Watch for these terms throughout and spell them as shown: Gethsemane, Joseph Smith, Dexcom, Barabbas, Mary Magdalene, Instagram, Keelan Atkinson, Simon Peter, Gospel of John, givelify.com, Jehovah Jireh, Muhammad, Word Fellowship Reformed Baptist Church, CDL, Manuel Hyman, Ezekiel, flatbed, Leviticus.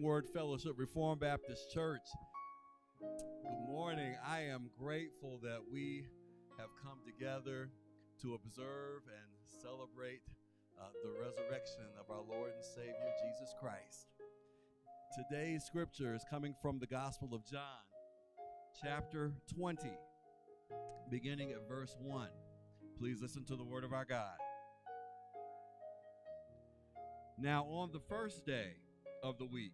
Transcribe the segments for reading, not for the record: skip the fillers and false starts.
Word Fellowship Reformed Baptist Church. Good morning. I am grateful that we have come together to observe and celebrate the resurrection of our Lord and Savior Jesus Christ. Today's scripture is coming from the Gospel of John, chapter 20, beginning at verse 1. Please listen to the word of our God. Now on the first day of the week,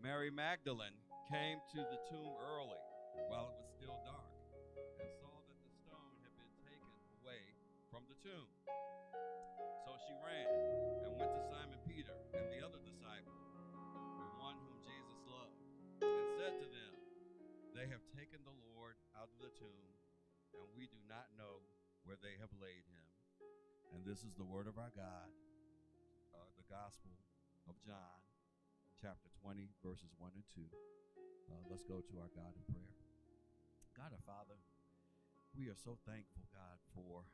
Mary Magdalene came to the tomb early while it was still dark and saw that the stone had been taken away from the tomb. So she ran and went to Simon Peter and the other disciple, the one whom Jesus loved, and said to them, "They have taken the Lord out of the tomb, and we do not know where they have laid him." And this is the word of our God, the Gospel of John, chapter 20, verses 1 and 2. Let's go to our God in prayer. God our Father, we are so thankful, God, for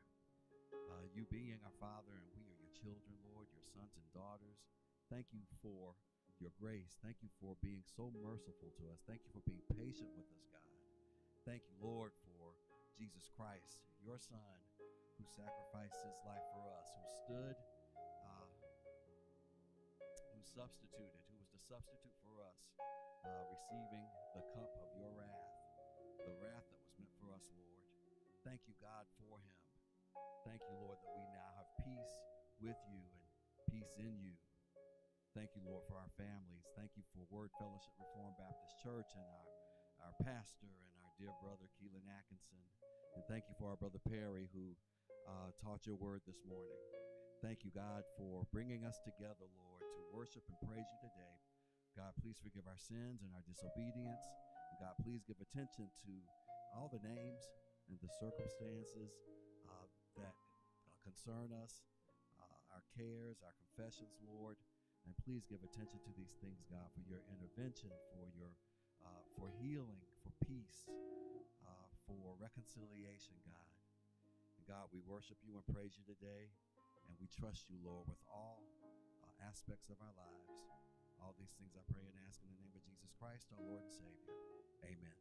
you being our Father, and we are your children, Lord, your sons and daughters. Thank you for your grace. Thank you for being so merciful to us. Thank you for being patient with us, God. Thank you, Lord, for Jesus Christ, your Son, who sacrificed his life for us, who stood, who substituted, who was the substitute for us, receiving the cup of your wrath, the wrath that was meant for us, Lord. Thank you, God, for him. Thank you, Lord, that we now have peace with you and peace in you. Thank you, Lord, for our families. Thank you for Word Fellowship Reformed Baptist Church and our pastor and our dear brother, Keelan Atkinson. And thank you for our brother Perry, who taught your word this morning. Thank you, God, for bringing us together, Lord, worship and praise you today. God, please forgive our sins and our disobedience. And God, please give attention to all the names and the circumstances that concern us, our cares, our confessions, Lord. And please give attention to these things, God, for your intervention, for your for healing, for peace, for reconciliation, God. And God, we worship you and praise you today, and we trust you, Lord, with all aspects of our lives. All these things I pray and ask in the name of Jesus Christ, our Lord and Savior. Amen.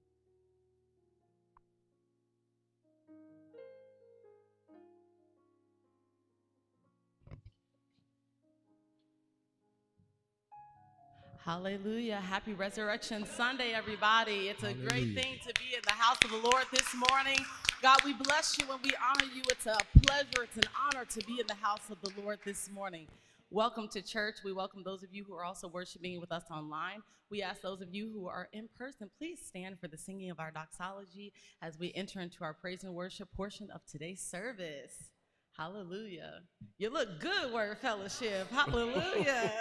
Hallelujah. Happy Resurrection Sunday, everybody. It's a great thing to be in the house of the Lord this morning. God, we bless you and we honor you. It's a pleasure, it's an honor to be in the house of the Lord this morning. Welcome to church. We welcome those of you who are also worshiping with us online. We ask those of you who are in person, please stand for the singing of our doxology as we enter into our praise and worship portion of today's service. Hallelujah. You look good, Word Fellowship. Hallelujah.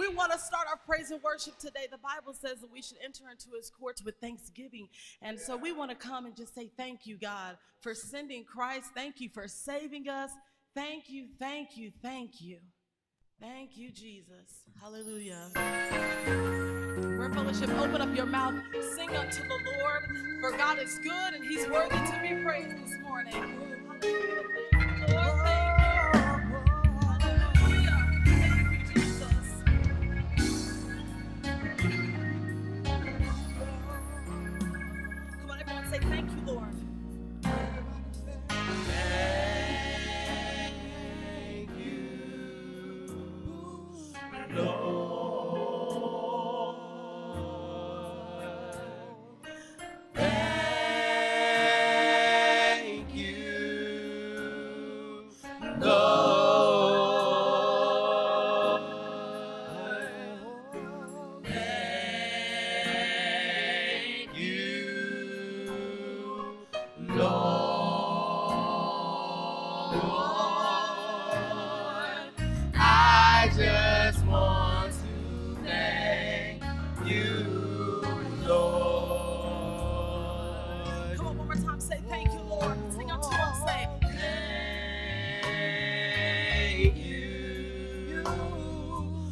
We want to start our praise and worship today. The Bible says that we should enter into his courts with thanksgiving. And so we want to come and just say, thank you, God, for sending Christ. Thank you for saving us. Thank you, thank you, thank you. Thank you, Jesus. Hallelujah. Word Fellowship, open up your mouth. Sing unto the Lord, for God is good, and he's worthy to be praised this morning. Hallelujah. Thank you,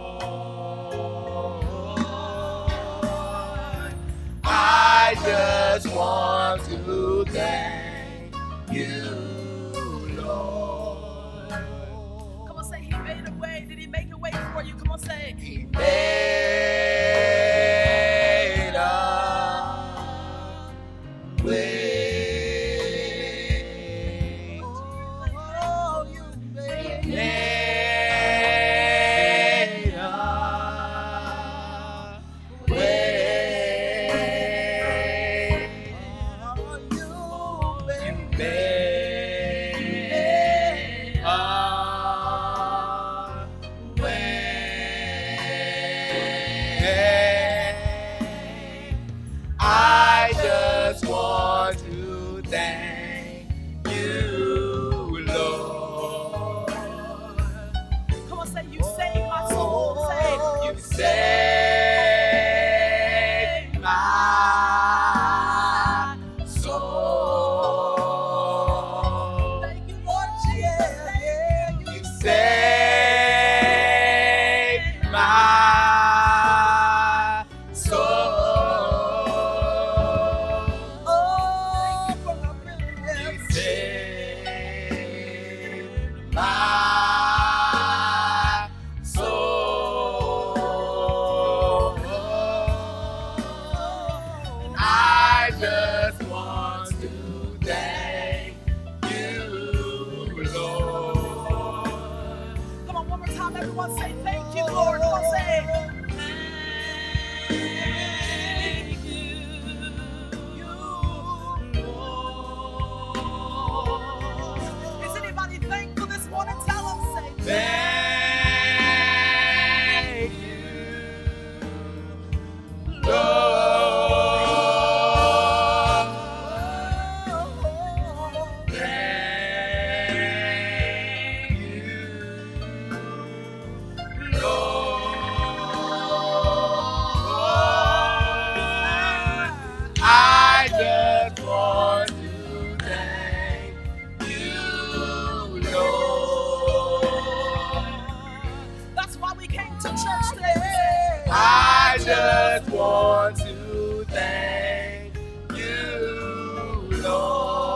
Lord.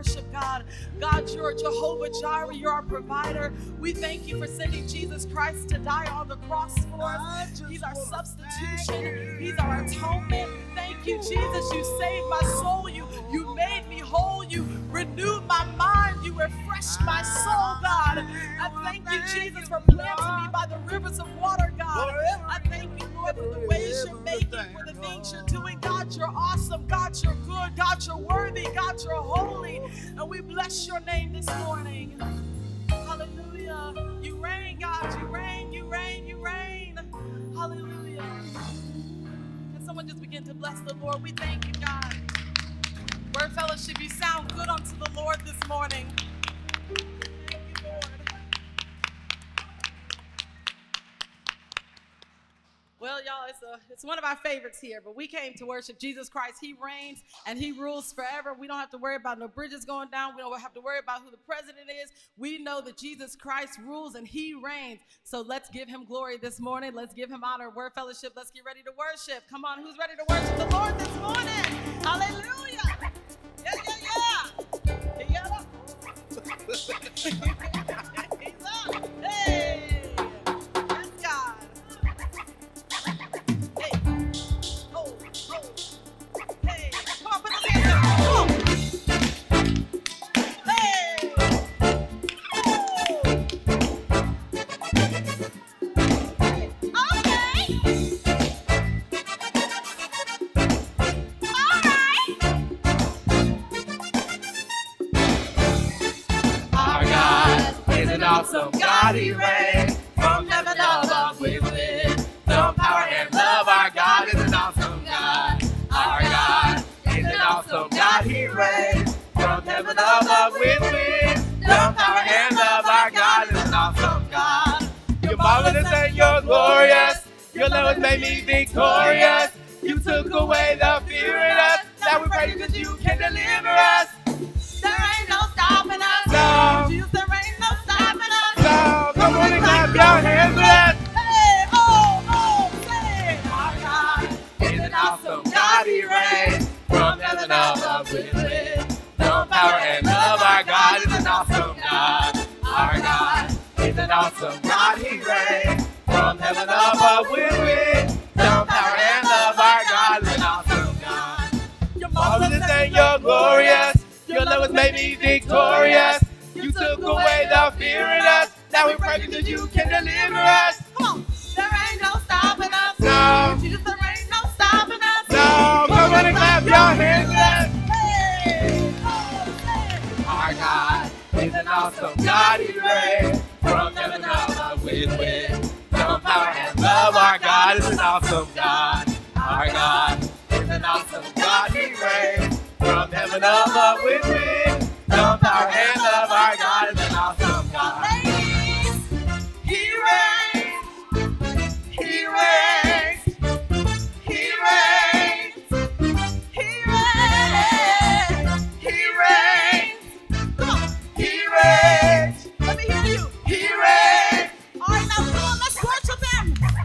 worship, God. God, you're Jehovah Jireh. You're our provider. We thank you for sending Jesus Christ to die on the cross for us. He's our substitution. He's our atonement. Thank you, Jesus. You saved my soul. You made me whole. You renewed my mind. You refreshed my soul, God. I thank you, Jesus, for planting me by the rivers of water, God. I thank you, Lord, for the ways you're making, for the things you're doing. God, you're awesome. God, you're good. God, you're worthy. God, you're holy. And we bless your name this morning. Hallelujah. You reign, God. You reign, you reign, you reign. Hallelujah. Can someone just begin to bless the Lord? We thank you, God. Word Fellowship, you sound good unto the Lord this morning. Thank you, Lord. Well, y'all, it's one of our favorites here, but we came to worship Jesus Christ. He reigns and he rules forever. We don't have to worry about no bridges going down. We don't have to worry about who the president is. We know that Jesus Christ rules and he reigns. So let's give him glory this morning. Let's give him honor. Word Fellowship, let's get ready to worship. Come on, who's ready to worship the Lord this morning? Hallelujah. He's up. Hey, that's God. Hey, oh, oh, hey. Come on, put those hands up. Come on. Hey, oh. Okay. Awesome God, he reigns from heaven above. We live the power and love. Our God is an awesome God. Our God is an awesome God. He reigns from heaven above. We live the power and love. Our God is an awesome God. You're marvelous and you're glorious. Your love has made me victorious. You took away the fear in us. Now we pray that you can deliver us. There ain't no stopping us. No. Jesus, there ain't no stopping us. No. Come on and clap your hands with us. Hey, oh, oh, say. Our God is an awesome God. He reigns from heaven above. We live the power and love. Our God is an awesome God. Our God is an awesome God. He reigns from heaven above. We live the power and love. Our God is an awesome God. Your marvelous and your glorious. Your love has made me victorious. You took away the fear in us. Now we pray that you can deliver us. Come on. There ain't no stopping us. No. Jesus, there ain't no stopping us. No. Come on and clap your hands with us. Hey, oh, hey. Our God is an awesome God. He reigns from heaven above with power and love. Our God is an awesome God. Our God is an awesome God. He reigns from heaven above with me. The power and love. Our God is an awesome God. Ladies, he reigns. He reigns. He reigns. He reigns. He reigns. Come on. He reigns. Let me hear you. He reigns. All right, now come on, let's worship him. Hey!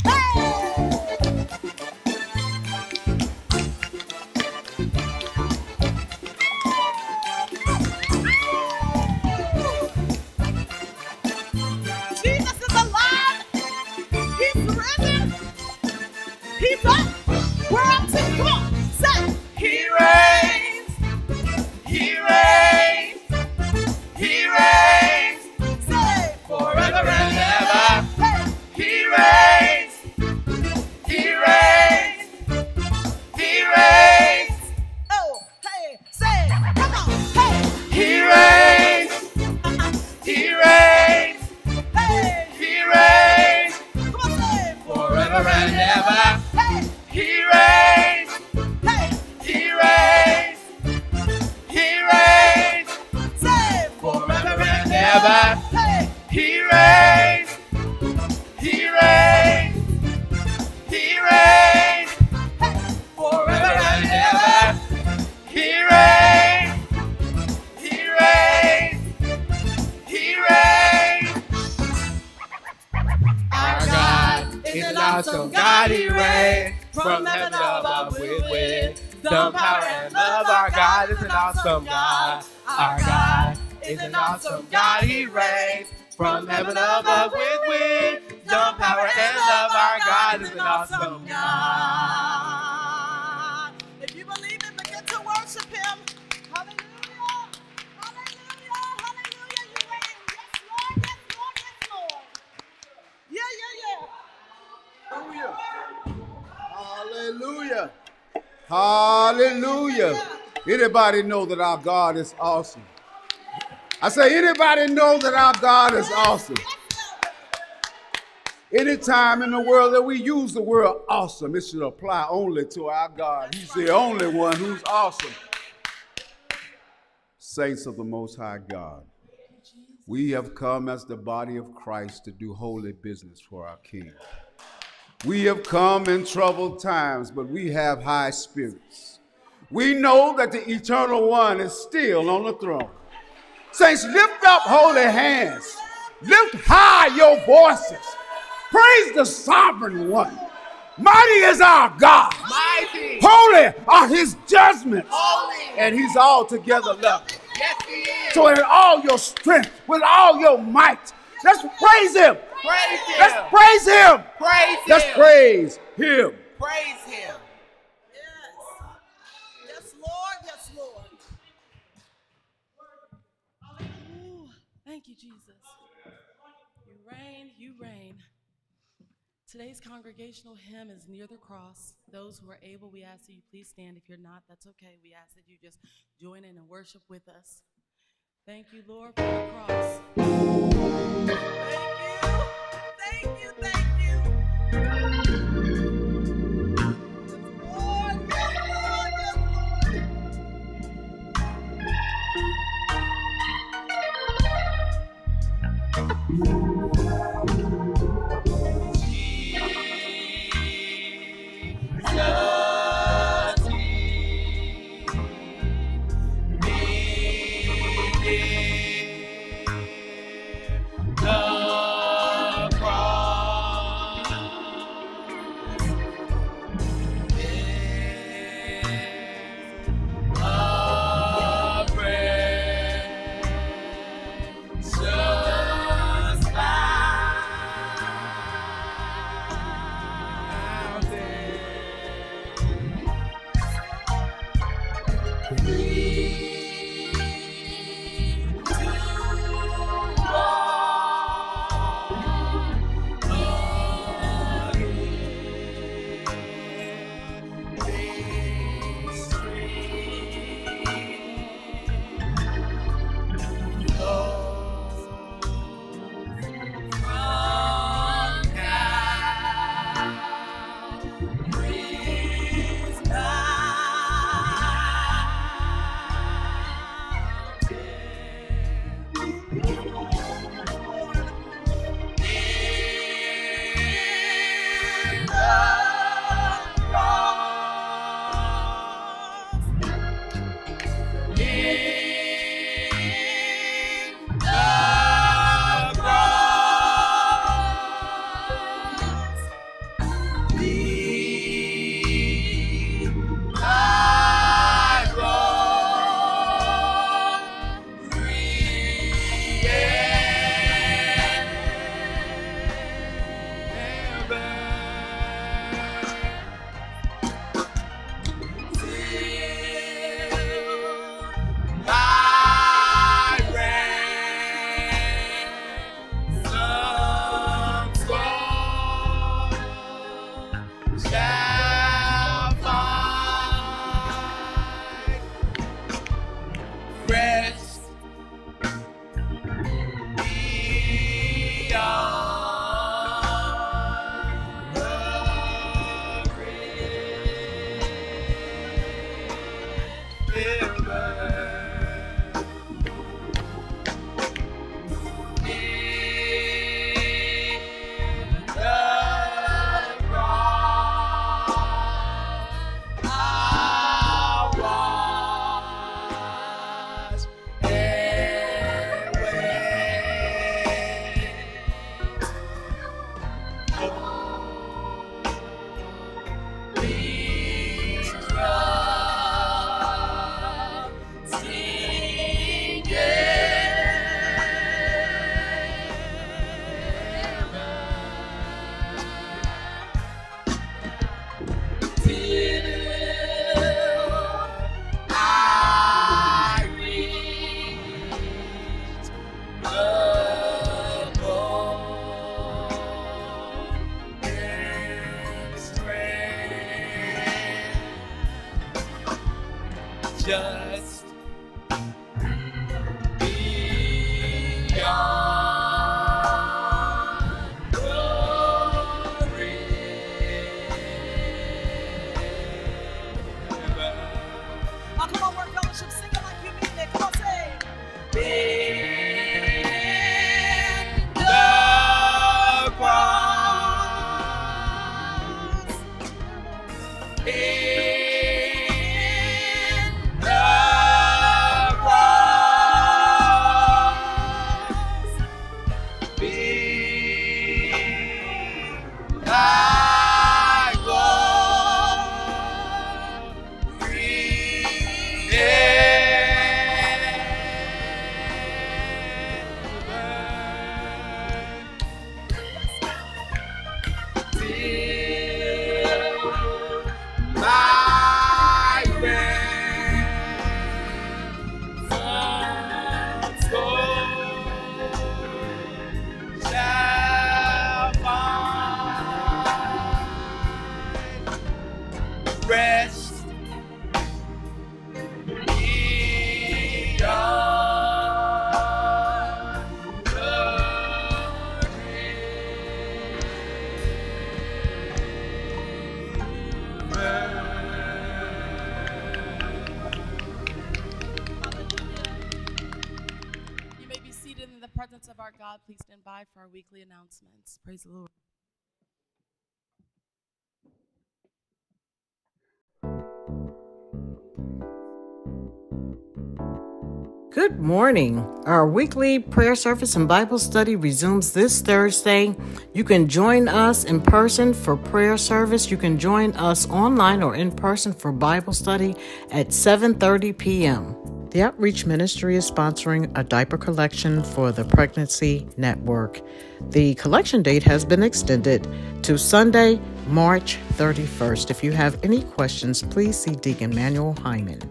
Our God is an awesome God. He reigns from heaven above with wisdom, power, and love. Our God is an awesome God. If you believe it, begin to worship Him. Hallelujah. Hallelujah. Hallelujah. You reign. Yes, Lord. Yes, Lord. Yes, Lord. Yeah, yeah, yeah. Hallelujah. Hallelujah. Hallelujah. Anybody know that our God is awesome? I say, anybody know that our God is awesome? Anytime in the world that we use the word awesome, it should apply only to our God. He's the only one who's awesome. Saints of the Most High God, we have come as the body of Christ to do holy business for our King. We have come in troubled times, but we have high spirits. We know that the Eternal One is still on the throne. Saints, lift up holy hands. Lift high your voices. Praise the Sovereign One. Mighty is our God. Mighty. Holy are His judgments. Holy. And He's altogether lovely. Yes, He is. So in all your strength, with all your might, let's praise Him. Praise Him. Let's praise Him. Praise Him. Let's praise Him. Praise Him. Thank you, Jesus. You reign, you reign. Today's congregational hymn is Near the Cross. Those who are able, we ask that you please stand. If you're not, that's okay. We ask that you just join in and worship with us. Thank you, Lord, for the cross. Thank you. Thank you. Thank you. just beyond. Please stand by for our weekly announcements. Praise the Lord. Good morning. Our weekly prayer service and Bible study resumes this Thursday. You can join us in person for prayer service. You can join us online or in person for Bible study at 7:30 p.m. The Outreach Ministry is sponsoring a diaper collection for the Pregnancy Network. The collection date has been extended to Sunday, March 31st. If you have any questions, please see Deacon Manuel Hyman.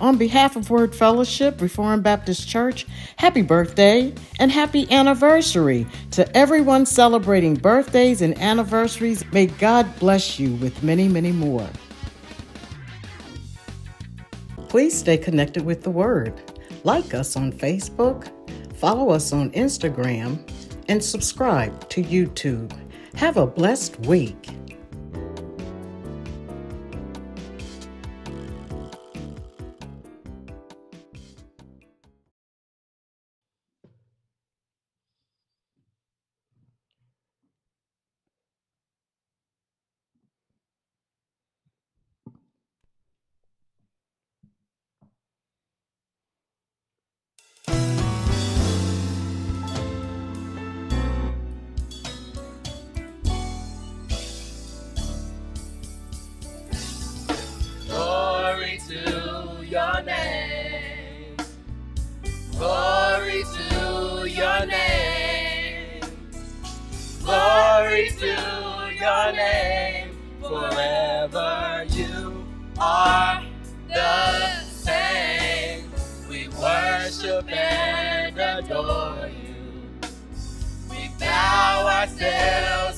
On behalf of Word Fellowship Reformed Baptist Church, happy birthday and happy anniversary to everyone celebrating birthdays and anniversaries. May God bless you with many, many more. Please stay connected with the Word. Like us on Facebook, follow us on Instagram, and subscribe to YouTube. Have a blessed week.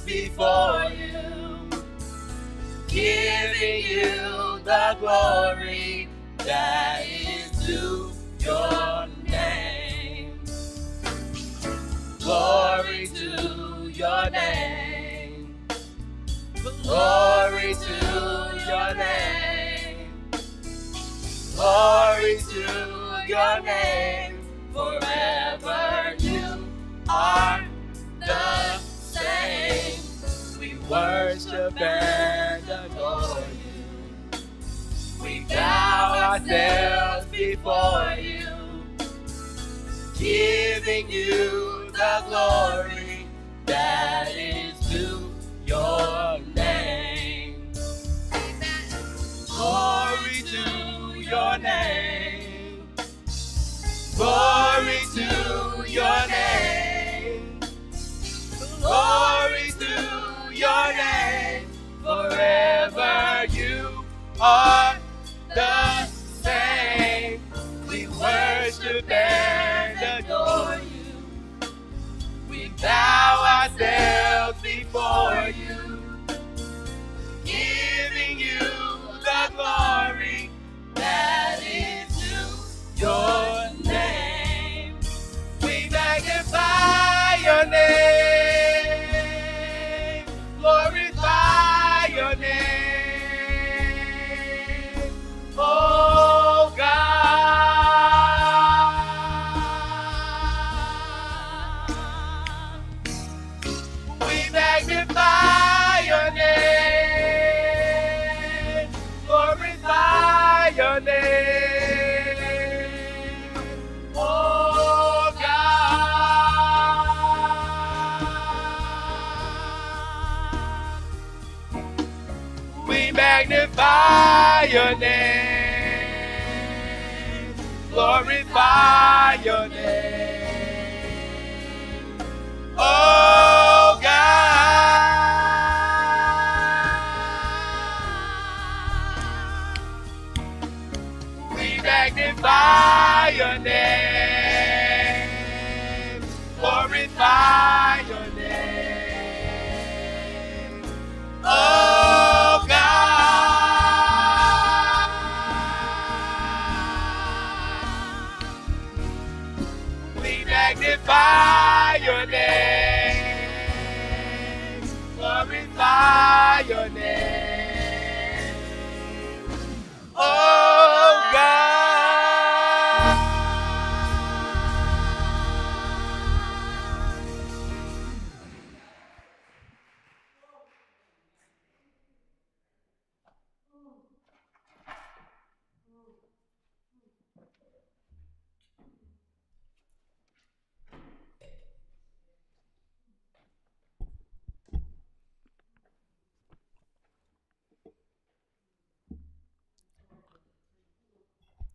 Before you, giving you the glory. we magnify your name, glorify your name, oh God. We magnify your name, glorify your name. Oh God, we magnify your name, glorify your name. Oh God,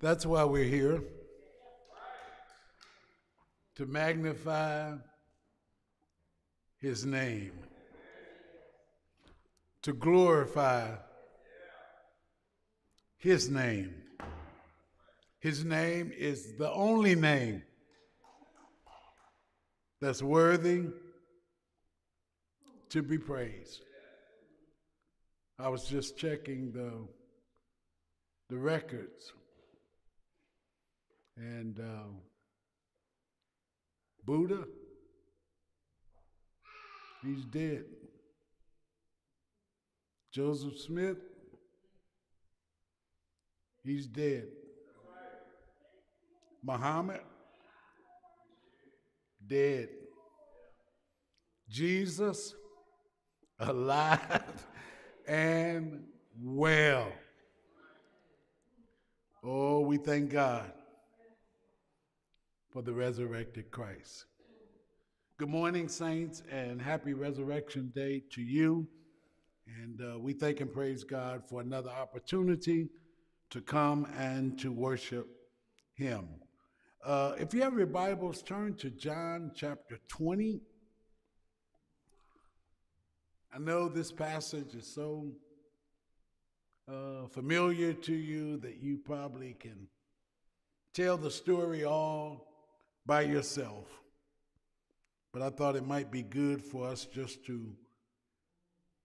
that's why we're here, to magnify his name, to glorify his name. His name is the only name that's worthy to be praised. I was just checking the records. And Buddha, he's dead. Joseph Smith, he's dead. Muhammad, dead. Jesus, alive and well. Oh, we thank God for the resurrected Christ. Good morning, saints, and happy Resurrection Day to you. And we thank and praise God for another opportunity to come and to worship him. If you have your Bibles, turn to John chapter 20. I know this passage is so familiar to you that you probably can tell the story all by yourself, but I thought it might be good for us just to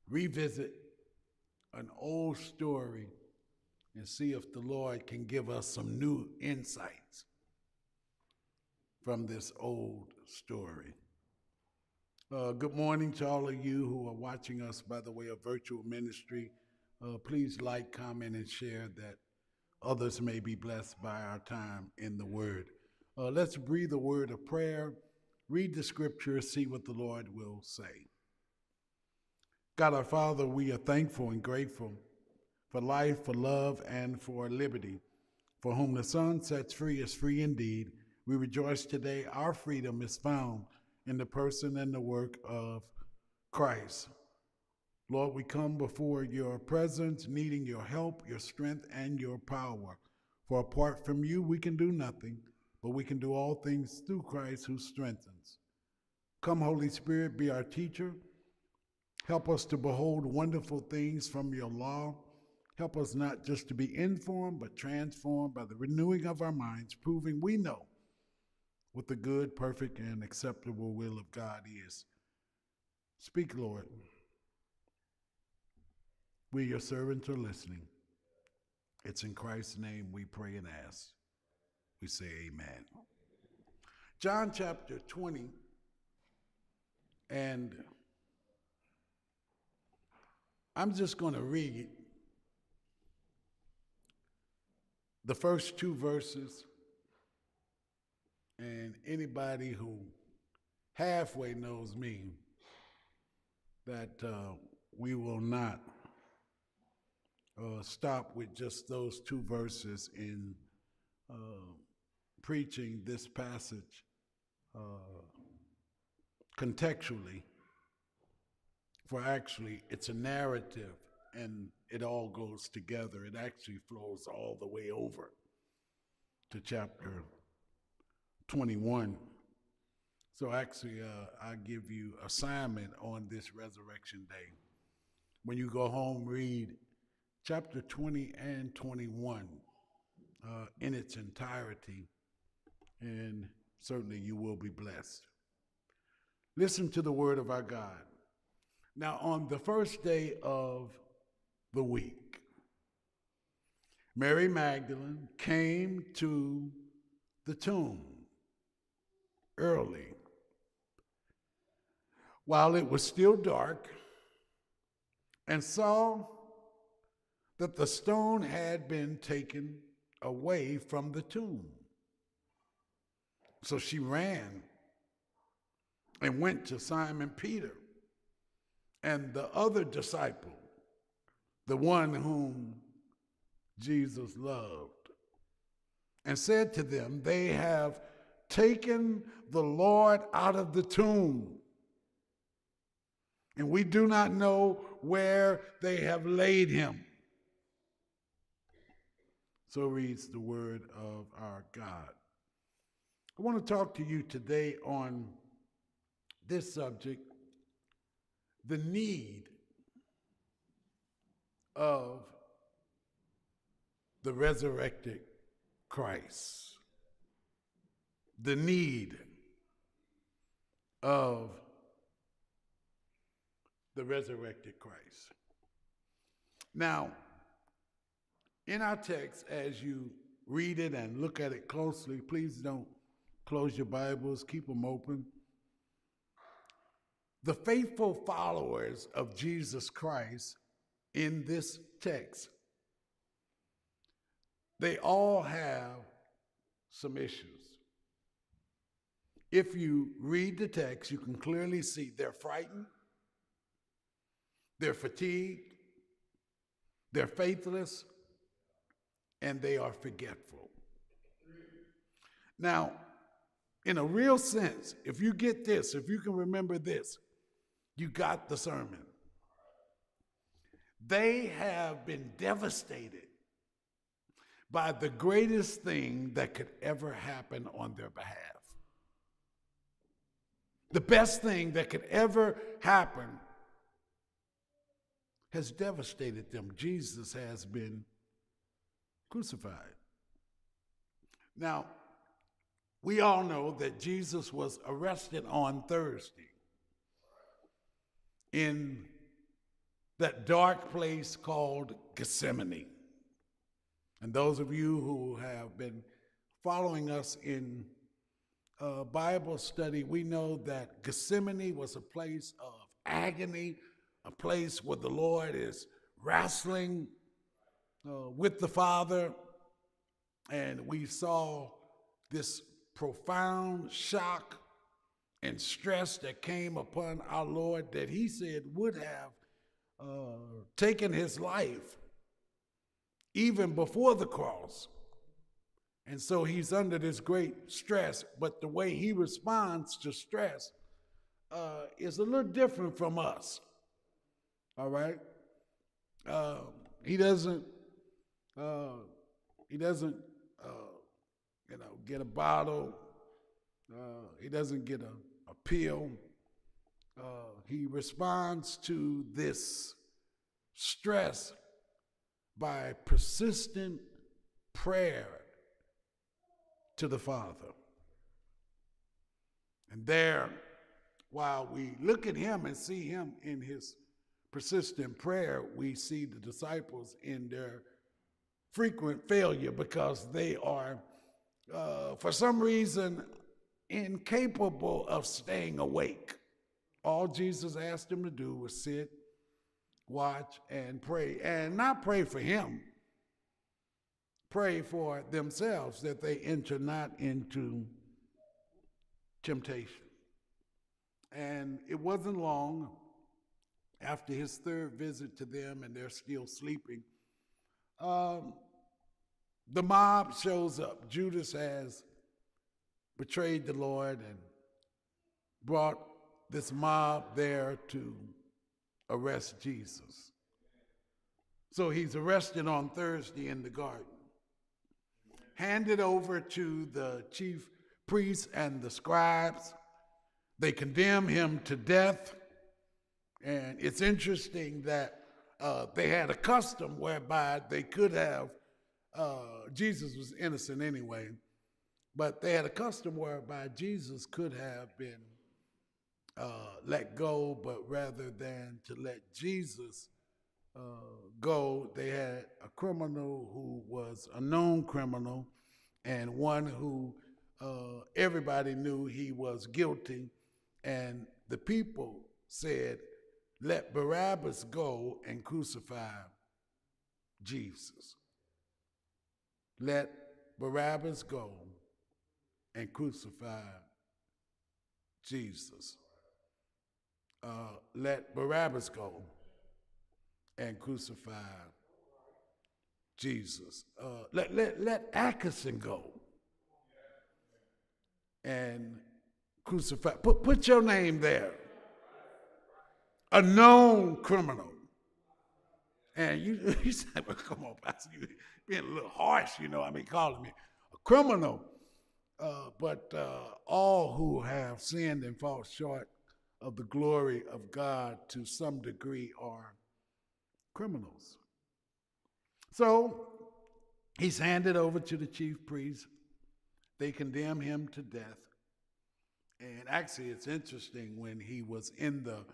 revisit an old story and see if the Lord can give us some new insights from this old story. Good morning to all of you who are watching us by the way of virtual ministry. Please like, comment, and share that others may be blessed by our time in the Word. Let's breathe a word of prayer, read the scripture, see what the Lord will say. God our Father, we are thankful and grateful for life, for love, and for liberty. For whom the Son sets free is free indeed. We rejoice today our freedom is found in the person and the work of Christ. Lord, we come before your presence, needing your help, your strength, and your power. For apart from you, we can do nothing. But we can do all things through Christ who strengthens. Come, Holy Spirit, be our teacher. Help us to behold wonderful things from your law. Help us not just to be informed, but transformed by the renewing of our minds, proving we know what the good, perfect, and acceptable will of God is. Speak, Lord. We, your servants, are listening. It's in Christ's name we pray and ask. We say amen. John chapter 20, and I'm just going to read the first two verses, and anybody who halfway knows me, that we will not stop with just those two verses in preaching this passage contextually, for actually it's a narrative and it all goes together. It actually flows all the way over to chapter 21. So actually, I give you assignment on this Resurrection Day. When you go home, read chapter 20 and 21 in its entirety, and certainly you will be blessed. Listen to the word of our God. Now, on the first day of the week, Mary Magdalene came to the tomb early, while it was still dark, and saw that the stone had been taken away from the tomb. So she ran and went to Simon Peter and the other disciple, the one whom Jesus loved, and said to them, "They have taken the Lord out of the tomb, and we do not know where they have laid him." So reads the word of our God. I want to talk to you today on this subject, the need of the resurrected Christ. The need of the resurrected Christ. Now, in our text, as you read it and look at it closely, please don't close your Bibles, keep them open. The faithful followers of Jesus Christ in this text, they all have some issues. If you read the text, you can clearly see they're frightened, they're fatigued, they're faithless, and they are forgetful. Now, in a real sense, if you get this, if you can remember this, you got the sermon. They have been devastated by the greatest thing that could ever happen on their behalf. The best thing that could ever happen has devastated them. Jesus has been crucified. Now, we all know that Jesus was arrested on Thursday in that dark place called Gethsemane. And those of you who have been following us in Bible study, we know that Gethsemane was a place of agony, a place where the Lord is wrestling with the Father. And we saw this profound shock and stress that came upon our Lord that he said would have taken his life even before the cross. And so he's under this great stress, but the way he responds to stress is a little different from us, all right? He doesn't get a bottle. He doesn't get a pill. He responds to this stress by persistent prayer to the Father. And there, while we look at him and see him in his persistent prayer, we see the disciples in their frequent failure because they are for some reason, incapable of staying awake. All Jesus asked them to do was sit, watch, and pray. And not pray for him. Pray for themselves that they enter not into temptation. And it wasn't long after his third visit to them, and they're still sleeping, the mob shows up. Judas has betrayed the Lord and brought this mob there to arrest Jesus. So he's arrested on Thursday in the garden, handed over to the chief priests and the scribes. They condemn him to death. And it's interesting that they had a custom whereby they could have, Jesus was innocent anyway, but they had a custom whereby Jesus could have been let go, but rather than to let Jesus go, they had a criminal who was a known criminal and one who everybody knew he was guilty. And the people said, let Barabbas go and crucify Jesus. Let Barabbas go and crucify Jesus. Let Barabbas go and crucify Jesus. Let Atkinson go and crucify. Put your name there. A known criminal. And you said, well, come on, Pastor, you're being a little harsh, you know, I mean, calling me a criminal. But all who have sinned and fall short of the glory of God to some degree are criminals. So he's handed over to the chief priests. They condemn him to death. And actually, it's interesting when he was in the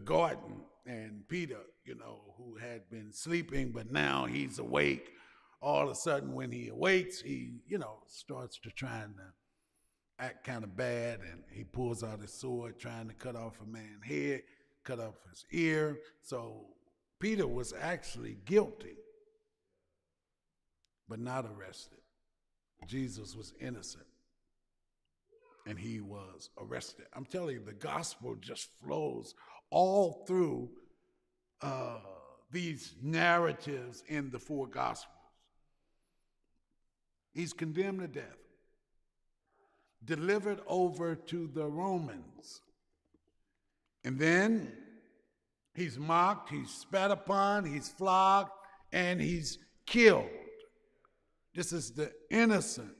garden and Peter, you know, who had been sleeping, but now he's awake. All of a sudden, when he awakes, he, you know, starts to trying to act kind of bad, and he pulls out his sword, trying to cut off a man's head, cut off his ear. So Peter was actually guilty, but not arrested. Jesus was innocent, and he was arrested. I'm telling you, the gospel just flows all through these narratives in the four gospels. He's condemned to death, delivered over to the Romans. And then he's mocked, he's spat upon, he's flogged, and he's killed. This is the innocent,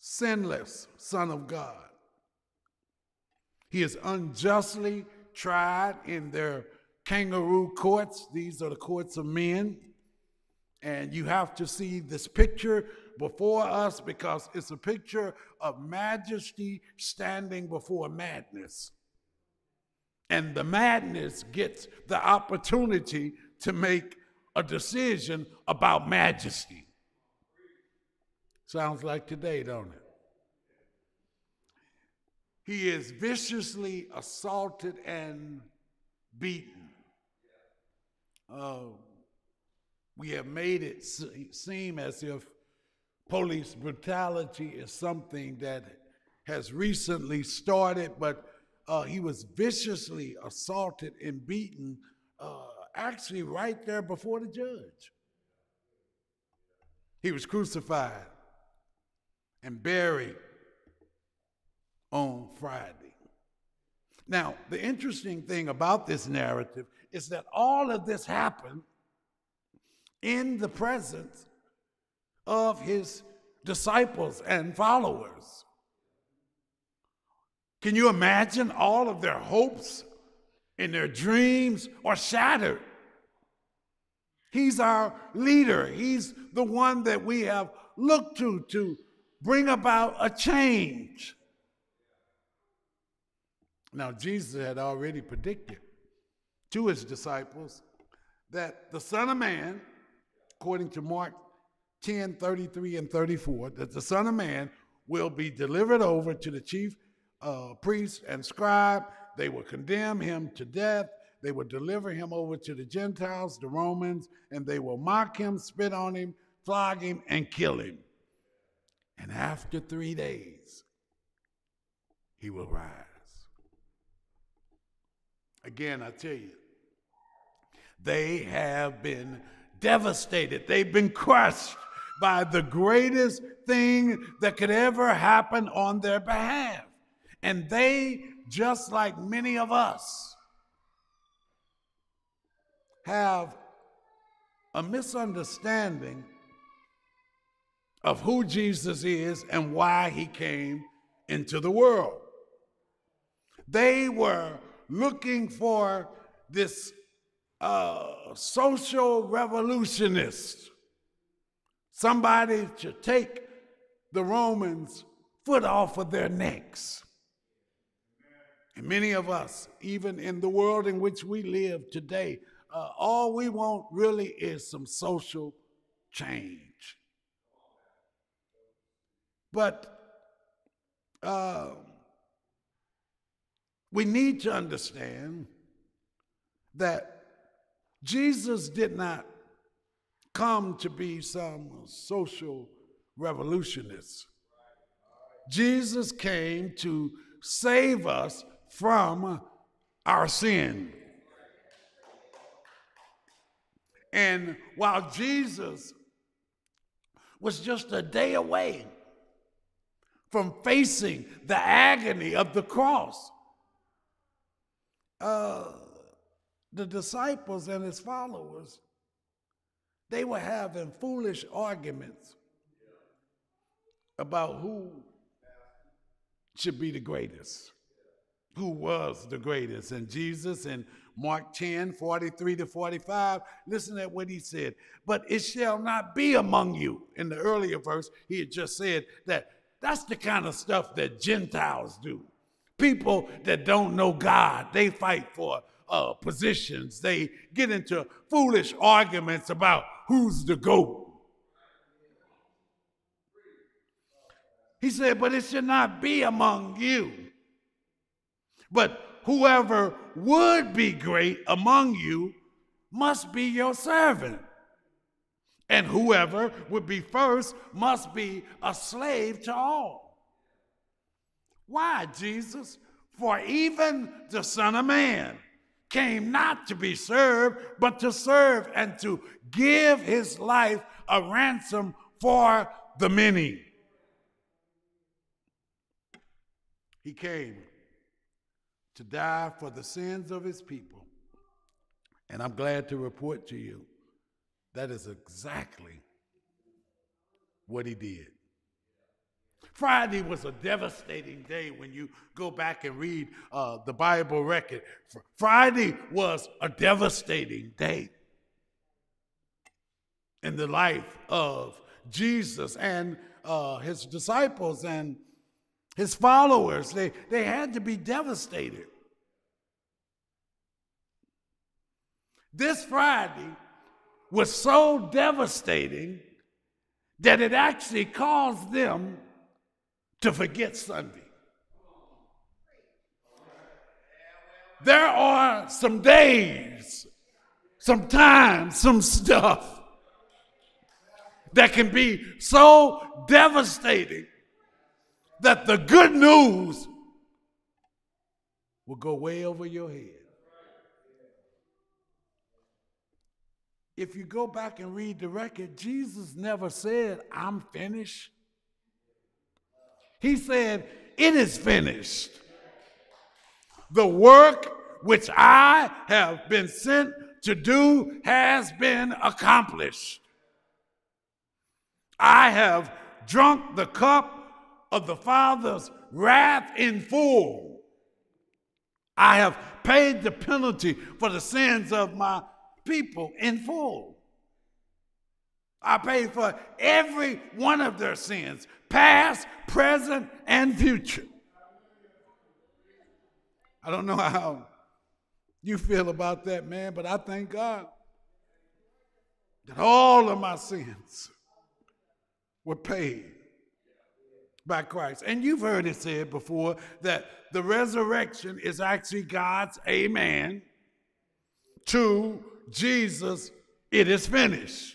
sinless Son of God. He is unjustly tried in their kangaroo courts. These are the courts of men. And you have to see this picture before us because it's a picture of majesty standing before madness. And the madness gets the opportunity to make a decision about majesty. Sounds like today, don't it? He is viciously assaulted and beaten. We have made it seem as if police brutality is something that has recently started, but he was viciously assaulted and beaten actually right there before the judge. He was crucified and buried on Friday. Now, the interesting thing about this narrative is that all of this happened in the presence of his disciples and followers. Can you imagine? All of their hopes and their dreams are shattered. He's our leader. He's the one that we have looked to bring about a change. Now, Jesus had already predicted to his disciples that the Son of Man, according to Mark 10, 33 and 34, that the Son of Man will be delivered over to the chief priests and scribe. They will condemn him to death. They will deliver him over to the Gentiles, the Romans, and they will mock him, spit on him, flog him, and kill him. And after 3 days, he will rise. Again, I tell you, they have been devastated. They've been crushed by the greatest thing that could ever happen on their behalf. And they, just like many of us, have a misunderstanding of who Jesus is and why he came into the world. They were looking for this social revolutionist, somebody to take the Romans' foot off of their necks. And many of us, even in the world in which we live today, all we want really is some social change. But we need to understand that Jesus did not come to be some social revolutionist. Jesus came to save us from our sin. And while Jesus was just a day away from facing the agony of the cross, the disciples and his followers, they were having foolish arguments about who should be the greatest, who was the greatest. And Jesus in Mark 10, 43 to 45, listen to what he said. But it shall not be among you. In the earlier verse, he had just said that that's the kind of stuff that Gentiles do. People that don't know God, they fight for positions. They get into foolish arguments about who's the GOAT. He said, but it should not be among you. But whoever would be great among you must be your servant. And whoever would be first must be a slave to all. Why, Jesus? For even the Son of Man came not to be served, but to serve and to give his life a ransom for the many. He came to die for the sins of his people. And I'm glad to report to you that is exactly what he did. Friday was a devastating day when you go back and read the Bible record. Friday was a devastating day in the life of Jesus and his disciples and his followers. They had to be devastated. This Friday was so devastating that it actually caused them to forget Sunday. There are some days, some times, some stuff that can be so devastating that the good news will go way over your head. If you go back and read the record, Jesus never said, "I'm finished." He said, "It is finished. The work which I have been sent to do has been accomplished. I have drunk the cup of the Father's wrath in full. I have paid the penalty for the sins of my people in full. I paid for every one of their sins, past, present, and future." I don't know how you feel about that, man, but I thank God that all of my sins were paid by Christ. And you've heard it said before that the resurrection is actually God's amen to Jesus, "It is finished."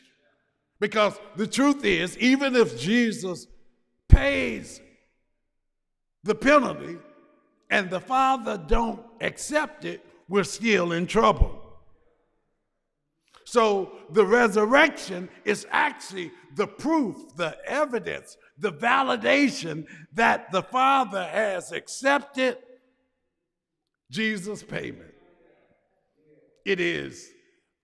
Because the truth is, even if Jesus pays the penalty and the Father don't accept it, we're still in trouble. So the resurrection is actually the proof, the evidence, the validation that the Father has accepted Jesus' payment. It is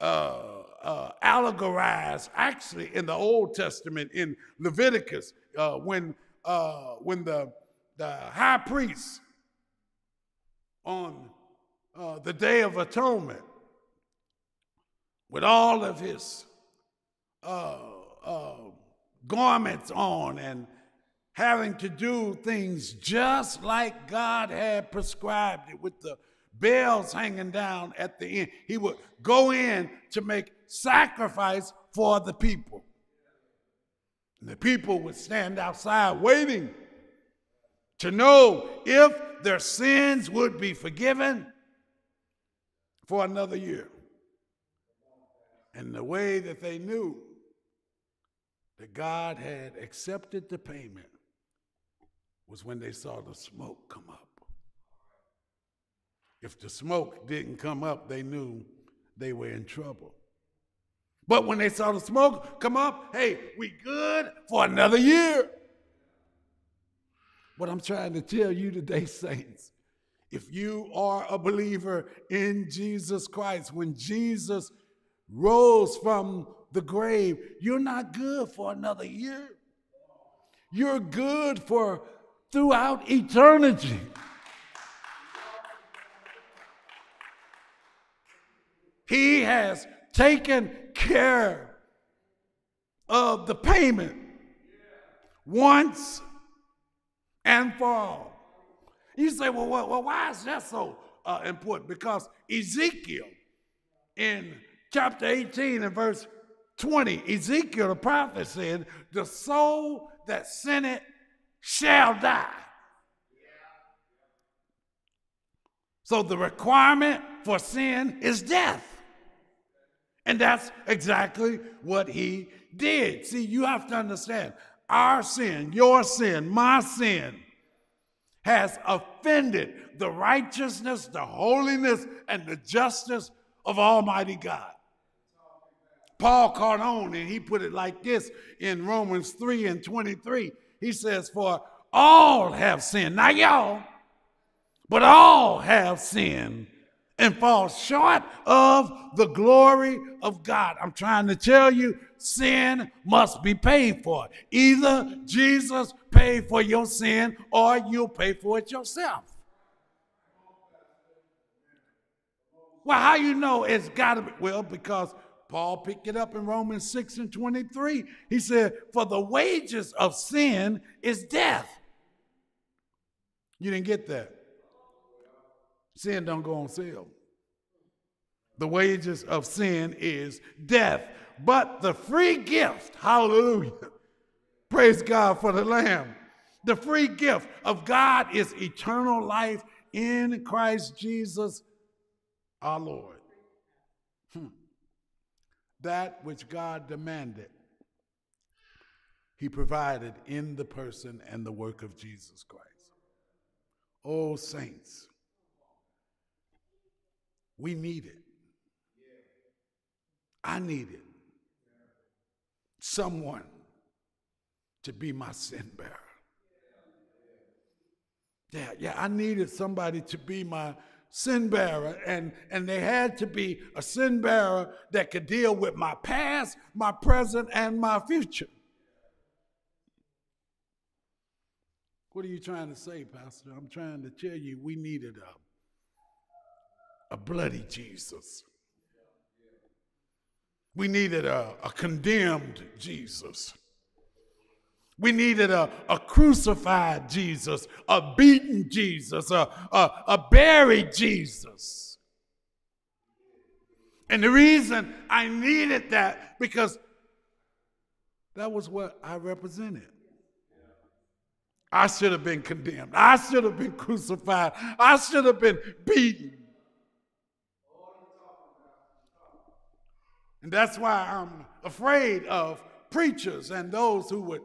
allegorized actually in the Old Testament in Leviticus when the high priest on the Day of Atonement with all of his garments on and having to do things just like God had prescribed it with the bells hanging down at the end. He would go in to make sacrifice for the people. And the people would stand outside waiting to know if their sins would be forgiven for another year. And the way that they knew that God had accepted the payment was when they saw the smoke come up. If the smoke didn't come up, they knew they were in trouble. But when they saw the smoke come up, hey, we good for another year. What I'm trying to tell you today, saints, if you are a believer in Jesus Christ, when Jesus rose from the grave, you're not good for another year. You're good for throughout eternity. He has taken care of the payment once and for all. You say, well, why is that so important? Because Ezekiel in chapter 18 and verse 20, Ezekiel the prophet said, the soul that sinned it shall die. So the requirement for sin is death. And that's exactly what he did. See, you have to understand, our sin, your sin, my sin has offended the righteousness, the holiness, and the justice of Almighty God. Paul caught on and he put it like this in Romans 3 and 23. He says, for all have sinned, not y'all, but all have sinned and fall short of the glory of God. I'm trying to tell you, sin must be paid for. Either Jesus paid for your sin or you'll pay for it yourself. Well, how you know it's got to be? Well, because Paul picked it up in Romans 6 and 23. He said, for the wages of sin is death. You didn't get that. Sin don't go on sale. The wages of sin is death, but the free gift, hallelujah, praise God for the Lamb, the free gift of God is eternal life in Christ Jesus our Lord. That which God demanded, he provided in the person and the work of Jesus Christ. Oh, saints, we need it. I need it. Someone to be my sin bearer. Yeah, I needed somebody to be my sin bearer, and they had to be a sin bearer that could deal with my past, my present, and my future. What are you trying to say, Pastor? I'm trying to tell you we needed a bloody Jesus. We needed a condemned Jesus. We needed a crucified Jesus, a beaten Jesus, a buried Jesus. And the reason I needed that, because that was what I represented. I should have been condemned. I should have been crucified. I should have been beaten. And that's why I'm afraid of preachers and those who would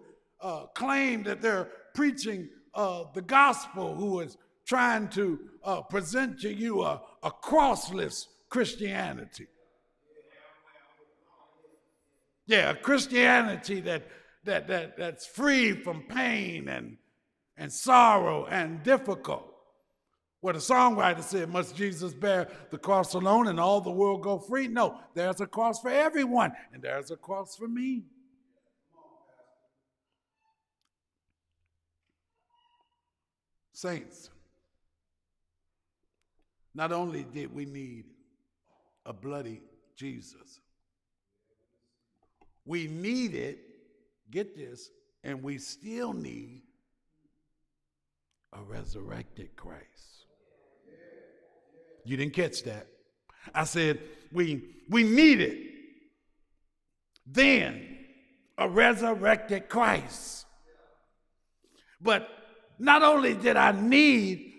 claim that they're preaching the gospel, who is trying to present to you a crossless Christianity. Yeah, a Christianity that's free from pain and sorrow and difficult. where the songwriter said, must Jesus bear the cross alone and all the world go free? No, there's a cross for everyone, and there's a cross for me. Saints, not only did we need a bloody Jesus, we needed, get this, and we still need a resurrected Christ. You didn't catch that. I said we needed then a resurrected Christ. But not only did I need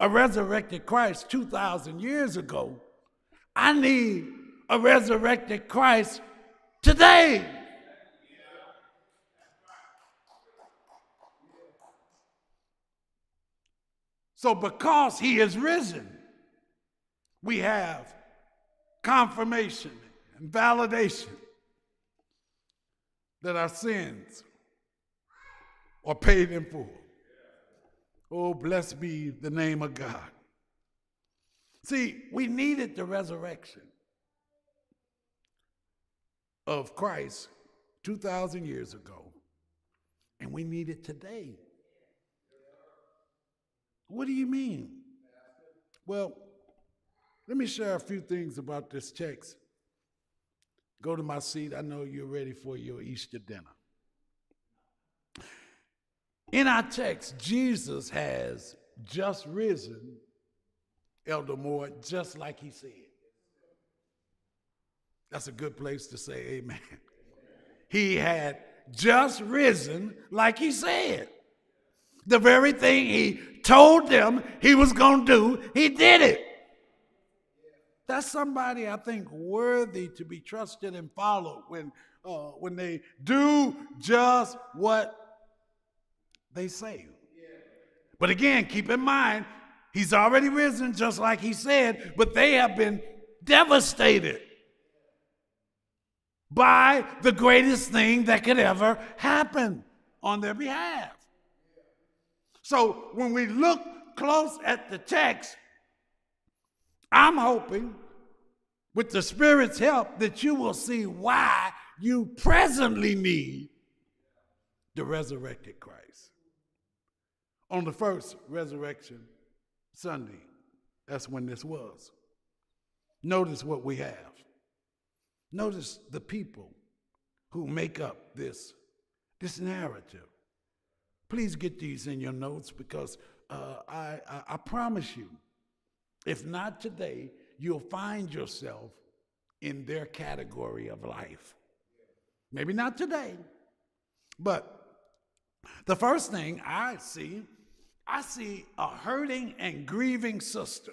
a resurrected Christ 2,000 years ago, I need a resurrected Christ today. So because he is risen, we have confirmation and validation that our sins are paid in full. Oh, blessed be the name of God. See, we needed the resurrection of Christ 2,000 years ago, and we need it today. What do you mean? Well, let me share a few things about this text. Go to my seat. I know you're ready for your Easter dinner. In our text, Jesus has just risen, Elder Moore, just like he said. That's a good place to say amen. He had just risen like he said. The very thing he told them he was going to do, he did it. That's somebody, I think, worthy to be trusted and followed when they do just what they say. But again, keep in mind, he's already risen just like he said, but they have been devastated by the greatest thing that could ever happen on their behalf. So when we look close at the text, I'm hoping with the Spirit's help that you will see why you presently need the resurrected Christ. On the first resurrection Sunday, that's when this was. Notice what we have. Notice the people who make up this narrative. Please get these in your notes because I promise you, if not today, you'll find yourself in their category of life. Maybe not today, but the first thing I see a hurting and grieving sister.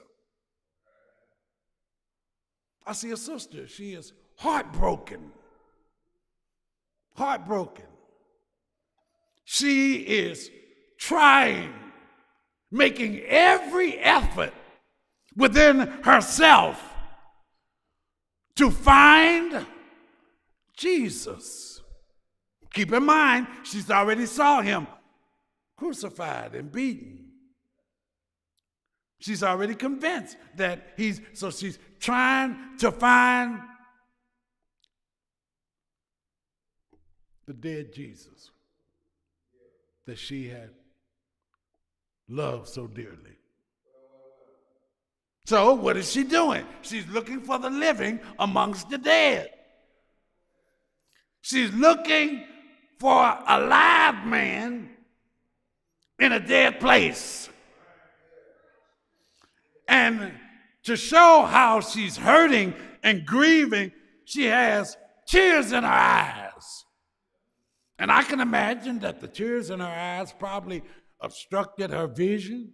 I see a sister. She is heartbroken. Heartbroken. She is trying, making every effort within herself to find Jesus. Keep in mind, she's already saw him crucified and beaten. She's already convinced that so she's trying to find the dead Jesus that she had loved so dearly. So what is she doing? She's looking for the living amongst the dead. She's looking for a live man in a dead place. And to show how she's hurting and grieving, she has tears in her eyes. And I can imagine that the tears in her eyes probably obstructed her vision.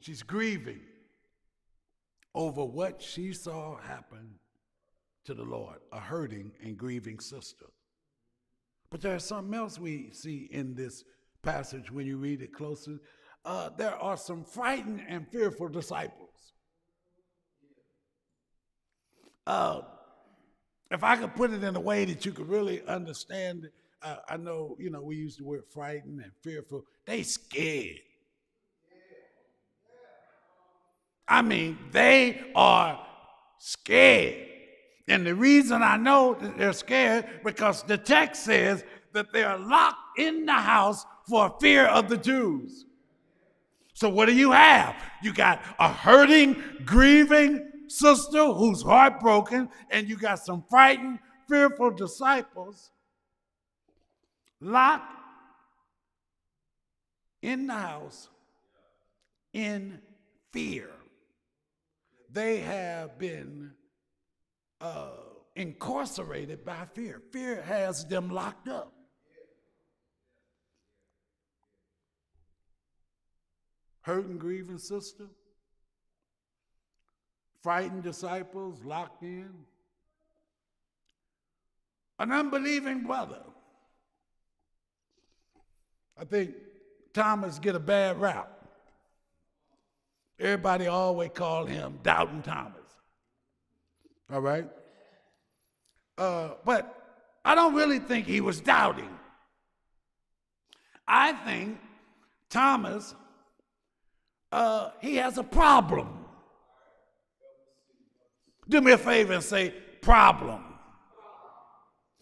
She's grieving over what she saw happen to the Lord, a hurting and grieving sister. But there's something else we see in this passage when you read it closer. There are some frightened and fearful disciples. If I could put it in a way that you could really understand, I know, you know, we use the word frightened and fearful. They scared. I mean, they are scared. And the reason I know that they're scared, because the text says that they are locked in the house for fear of the Jews. So what do you have? You got a hurting, grieving sister who's heartbroken, and you got some frightened, fearful disciples locked in the house in fear. They have been incarcerated by fear. Fear has them locked up. Hurting, grieving sister, frightened disciples locked in, an unbelieving brother. I think Thomas get a bad rap. Everybody always call him Doubting Thomas. All right? But I don't really think he was doubting. I think Thomas, he has a problem. Do me a favor and say, problem.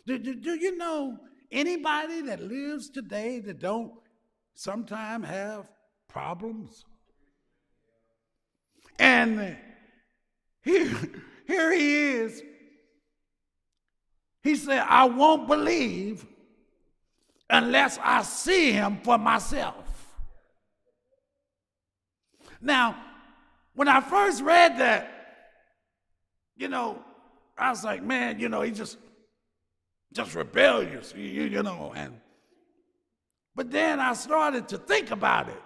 Do you know anybody that lives today that don't sometimes have problems? And here he is. He said, I won't believe unless I see him for myself. Now, when I first read that, you know, I was like, man, you know, he just rebellious, you know. But then I started to think about it.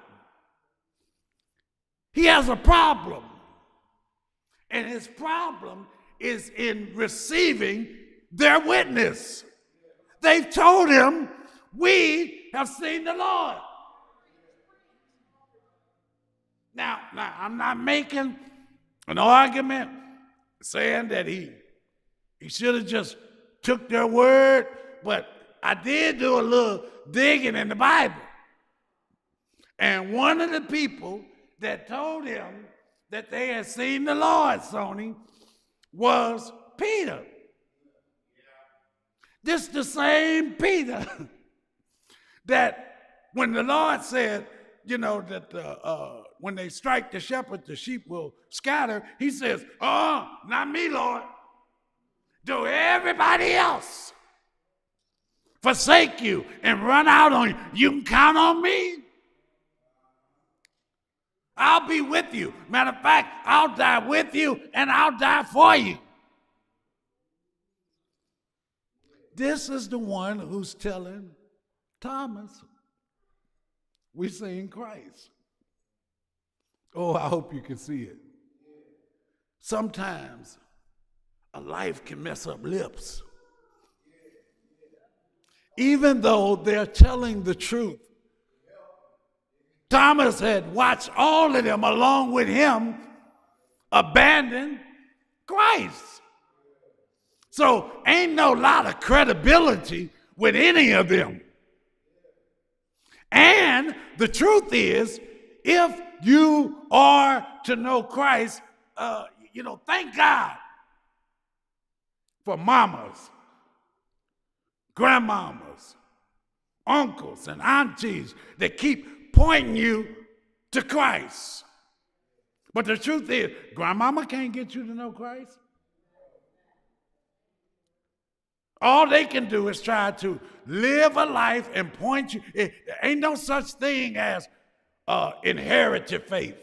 He has a problem, and his problem is in receiving their witness. They've told him, we have seen the Lord. Now, I'm not making an argument saying that he should have just took their word, but I did do a little digging in the Bible. And one of the people that told him that they had seen the Lord, Sony, was Peter. This the same Peter that when the Lord said, you know, that when they strike the shepherd, the sheep will scatter. He says, oh, not me, Lord. Do everybody else forsake you and run out on you? You can count on me. I'll be with you. Matter of fact, I'll die with you and I'll die for you. This is the one who's telling Thomas, we've seen Christ. Oh, I hope you can see it. Sometimes a life can mess up lips. Even though they're telling the truth, Thomas had watched all of them along with him abandon Christ. So ain't no lot of credibility with any of them. And the truth is, if you are to know Christ, you know, thank God for mamas, grandmamas, uncles, and aunties that keep pointing you to Christ. But the truth is, grandmama can't get you to know Christ. All they can do is try to live a life and point you. There ain't no such thing as inherited faith.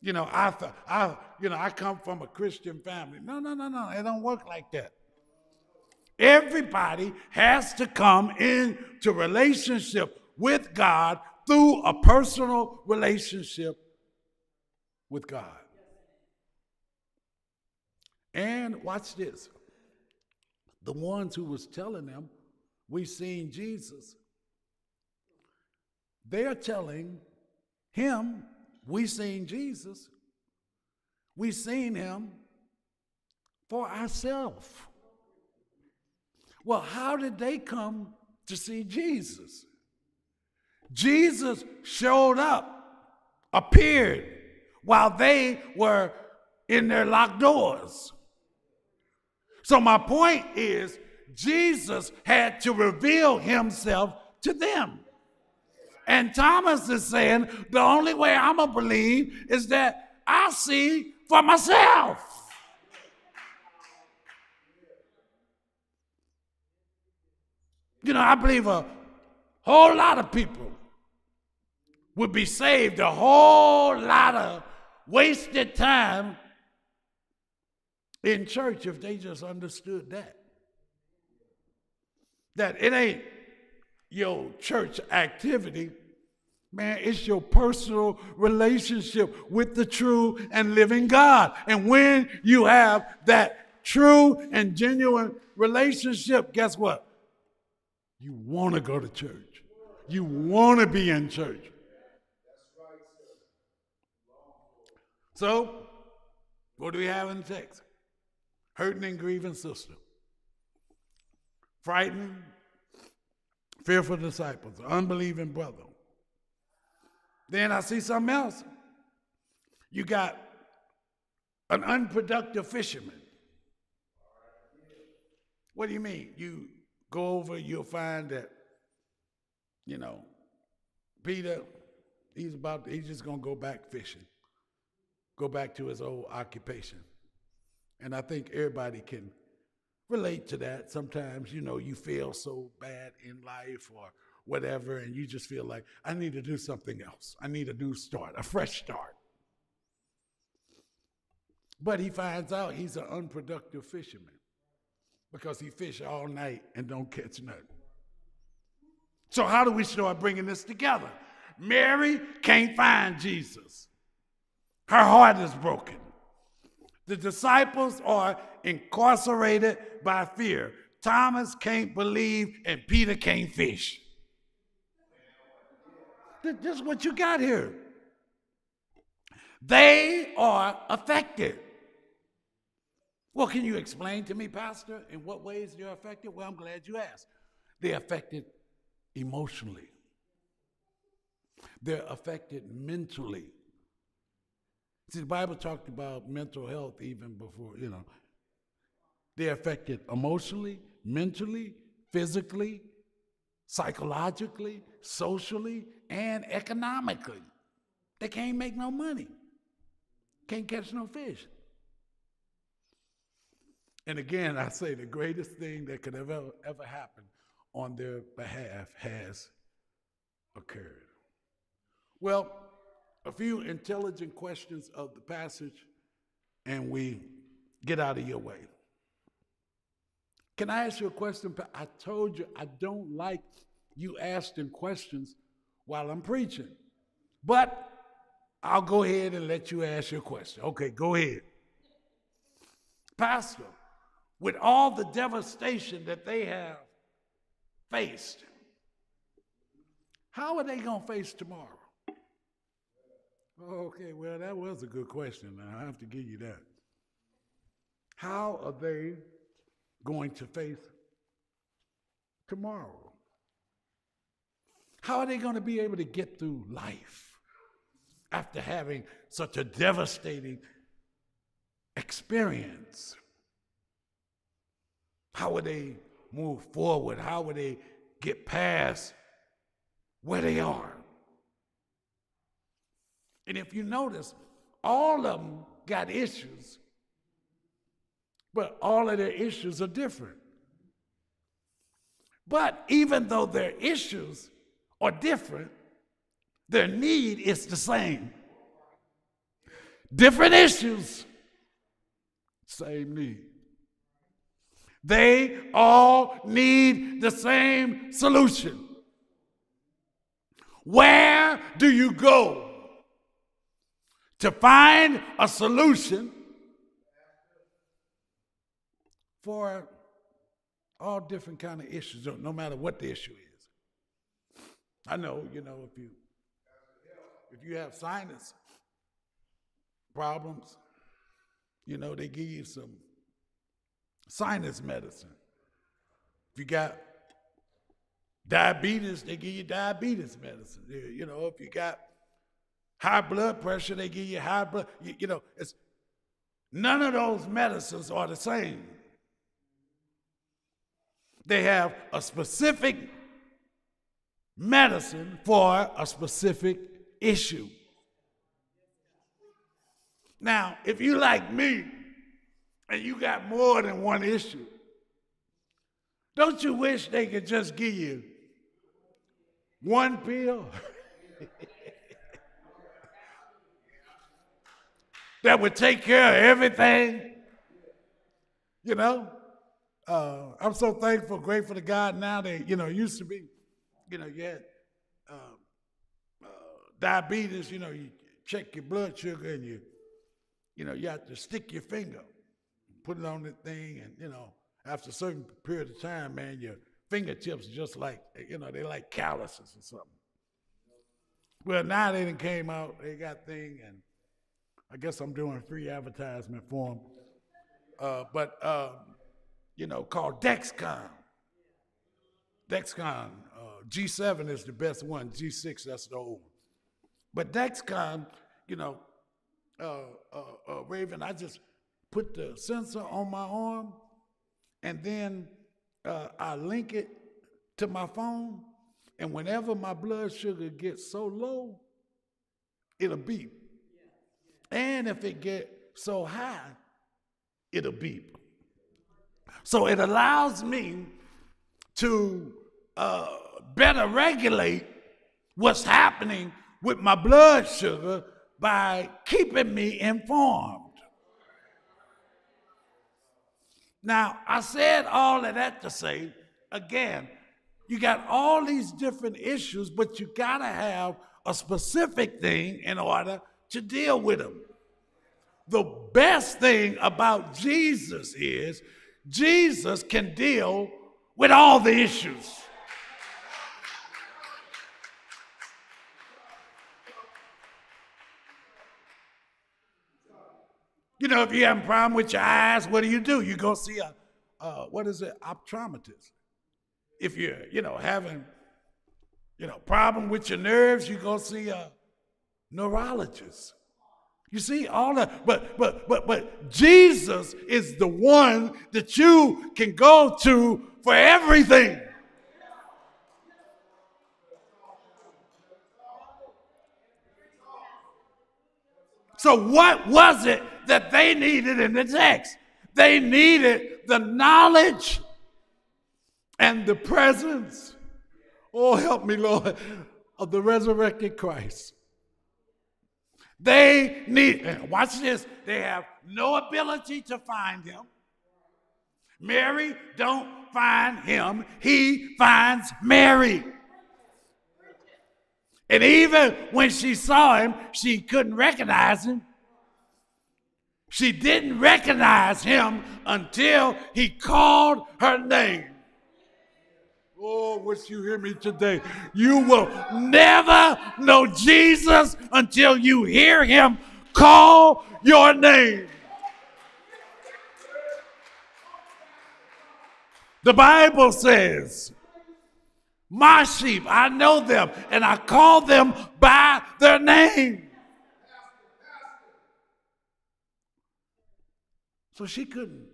You know, I come from a Christian family. No, it don't work like that. Everybody has to come into relationship with God through a personal relationship with God. And watch this. The ones who was telling them, we've seen Jesus, they are telling him, we've seen Jesus. We've seen him for ourselves. Well, how did they come to see Jesus? Jesus showed up, appeared, while they were in their locked doors. So my point is, Jesus had to reveal himself to them. And Thomas is saying, the only way I'm going to believe is that I see for myself. You know, I believe a whole lot of people would be saved a whole lot of wasted time in church if they just understood that. That it ain't your church activity, man, it's your personal relationship with the true and living God. And when you have that true and genuine relationship, guess what? You want to go to church. You want to be in church. So, what do we have in the text? Hurting and grieving sister. Frightened, fearful disciples, unbelieving brother. Then I see something else. You got an unproductive fisherman. What do you mean? You go over, you'll find that, you know, Peter, he's just going to go back fishing, go back to his old occupation. And I think everybody can relate to that. Sometimes, you know, you feel so bad in life or whatever, and you just feel like, I need to do something else. I need a new start, a fresh start. But he finds out he's an unproductive fisherman, because he fish all night and don't catch nothing. So how do we start bringing this together? Mary can't find Jesus. Her heart is broken. The disciples are incarcerated by fear. Thomas can't believe and Peter can't fish. This is what you got here. They are affected. Well, can you explain to me, Pastor, in what ways they're affected? Well, I'm glad you asked. They're affected emotionally. They're affected mentally. See, the Bible talked about mental health even before, you know. They're affected emotionally, mentally, physically, psychologically, socially, and economically. They can't make no money. Can't catch no fish. And again, I say the greatest thing that could ever happen on their behalf has occurred. Well, a few intelligent questions of the passage, and we get out of your way. Can I ask you a question? I told you I don't like you asking questions while I'm preaching, but I'll go ahead and let you ask your question. Okay, go ahead. Pastor, with all the devastation that they have faced, how are they going to face tomorrow? Okay, well, that was a good question. I have to give you that. How are they going to face tomorrow? How are they going to be able to get through life after having such a devastating experience? How would they move forward? How would they get past where they are? And if you notice, all of them got issues, but all of their issues are different. But even though their issues are different, their need is the same. Different issues, same need. They all need the same solution. Where do you go to find a solution for all different kind of issues, no matter what the issue is? I know, you know, if you have sinus problems, you know, they give you some sinus medicine. If you got diabetes, they give you diabetes medicine. You know, if you got high blood pressure, they give you high blood, you know, it's none of those medicines are the same. They have a specific medicine for a specific issue. Now, if you like me and you got more than one issue, don't you wish they could just give you one pill that would take care of everything? You know, I'm so thankful, grateful to God now that, you know, used to be, you know, you had diabetes, you know, you check your blood sugar and you know, you have to stick your finger, put it on the thing, and, you know, after a certain period of time, man, your fingertips just like, you know, they like calluses or something. Well, now they done came out, they got thing, and I guess I'm doing free advertisement for them. You know, called Dexcom. Dexcom, G7 is the best one, G6, that's the old one. But Dexcom, you know, Raven, I just put the sensor on my arm, and then I link it to my phone, and whenever my blood sugar gets so low, it'll beep. And if it gets so high, it'll beep. So it allows me to better regulate what's happening with my blood sugar by keeping me informed. Now, I said all of that to say, again, you got all these different issues, but you gotta have a specific thing in order to deal with them. The best thing about Jesus is Jesus can deal with all the issues. You know, if you have a problem with your eyes, what do? You go see a, what is it, optometrist. If you're, you know, having, you know, problem with your nerves, you go see a neurologist. You see all that, but Jesus is the one that you can go to for everything. So what was it that they needed in the text? They needed the knowledge and the presence, oh help me Lord, of the resurrected Christ. They need, watch this, they have no ability to find him. Mary don't find him, he finds Mary. And even when she saw him, she couldn't recognize him. She didn't recognize him until he called her name. Oh, would you hear me today? You will never know Jesus until you hear him call your name. The Bible says, "My sheep, I know them, and I call them by their name." So she couldn't,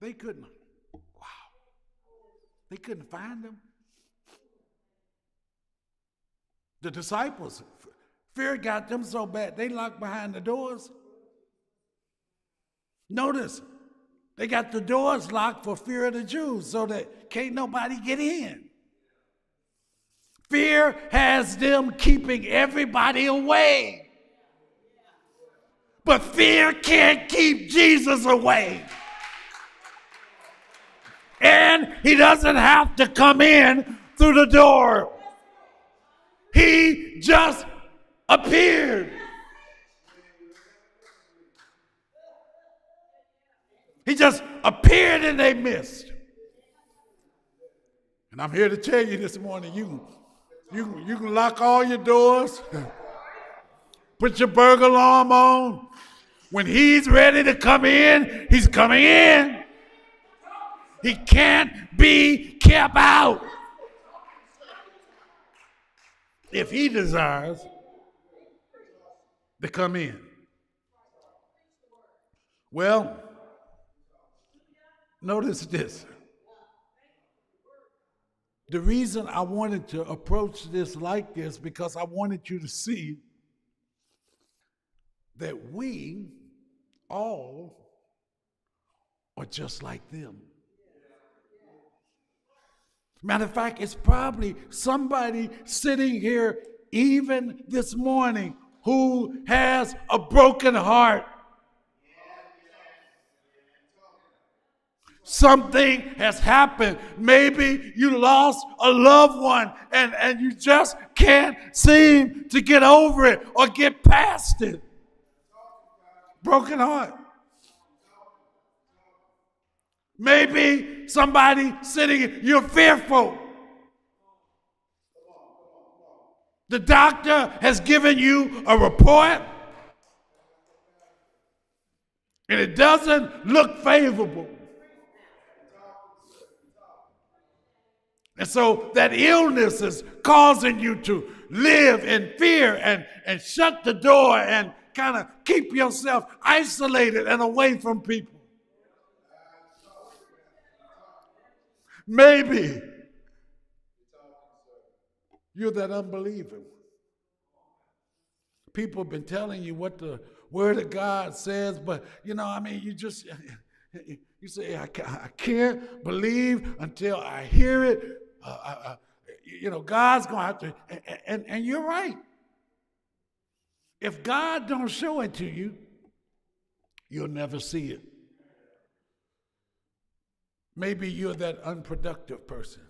they couldn't, wow, they couldn't find him. The disciples, fear got them so bad, they locked behind the doors. Notice, they got the doors locked for fear of the Jews so that can't nobody get in. Fear has them keeping everybody away. But fear can't keep Jesus away. And he doesn't have to come in through the door. He just appeared. He just appeared and they missed. And I'm here to tell you this morning, you can lock all your doors. Put your burglar alarm on. When he's ready to come in, he's coming in. He can't be kept out. If he desires, to come in. Well, notice this. The reason I wanted to approach this like this, because I wanted you to see that we all are just like them. Matter of fact, it's probably somebody sitting here even this morning who has a broken heart. Something has happened. Maybe you lost a loved one and you just can't seem to get over it or get past it. Broken heart. Maybe somebody sitting, you're fearful. The doctor has given you a report and it doesn't look favorable. And so that illness is causing you to live in fear and shut the door and kind of keep yourself isolated and away from people. Maybe you're that unbeliever. People have been telling you what the Word of God says, but, you just... You say, I can't believe until I hear it. God's going to have to, and you're right. If God don't show it to you, you'll never see it. Maybe you're that unproductive person.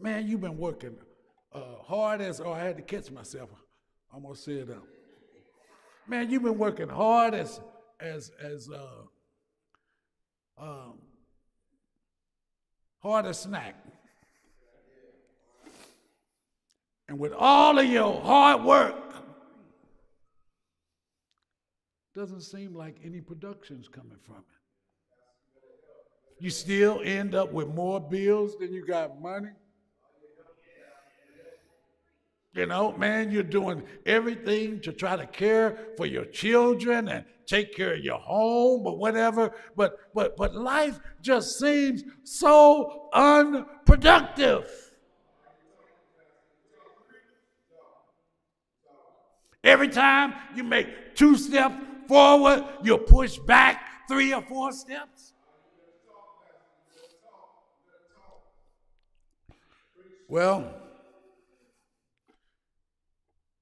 Man, you've been working hard as, I had to catch myself. I almost said that. Man, you've been working hard as hard as snack. And with all of your hard work, doesn't seem like any production's coming from it. You still end up with more bills than you got money. You're doing everything to try to care for your children and take care of your home or whatever, but life just seems so unproductive. Every time you make 2 steps forward, you'll push back 3 or 4 steps. Well,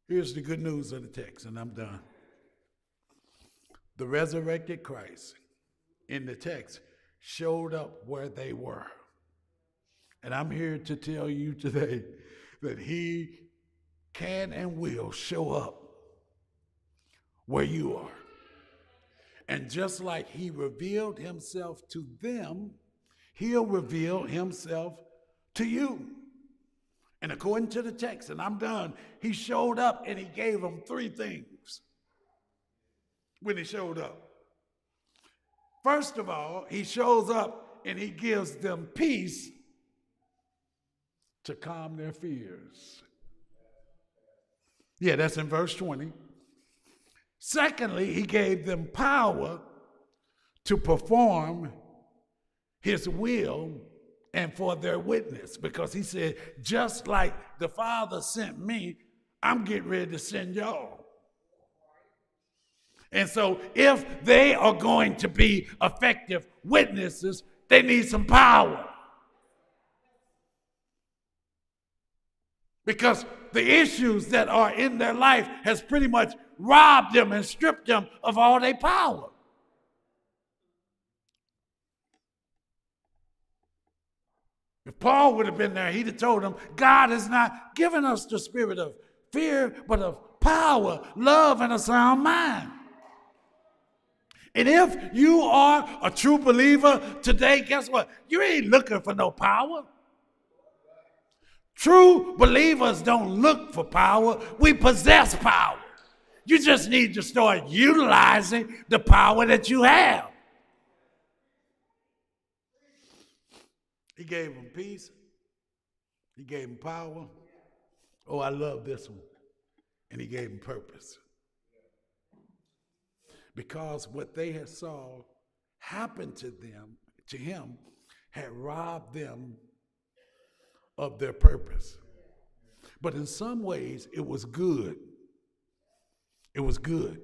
here's the good news of the text, and I'm done. The resurrected Christ in the text showed up where they were. And I'm here to tell you today that he can and will show up where you are. And just like he revealed himself to them, he'll reveal himself to you. And according to the text, and I'm done, he showed up and he gave them 3 things when he showed up. First of all, he shows up and he gives them peace to calm their fears. Yeah, that's in verse 20. Secondly, he gave them power to perform his will and for their witness, because he said, just like the Father sent me, I'm getting ready to send y'all. And so if they are going to be effective witnesses, they need some power. Because the issues that are in their life has pretty much robbed them and stripped them of all their power. If Paul would have been there, he'd have told them, God has not given us the spirit of fear, but of power, love, and a sound mind. And if you are a true believer today, guess what? You ain't looking for no power. True believers don't look for power. We possess power. You just need to start utilizing the power that you have. He gave them peace. He gave them power. Oh, I love this one. And he gave them purpose. because what they had saw happen to them, to him, had robbed them of their purpose. But in some ways, it was good. It was good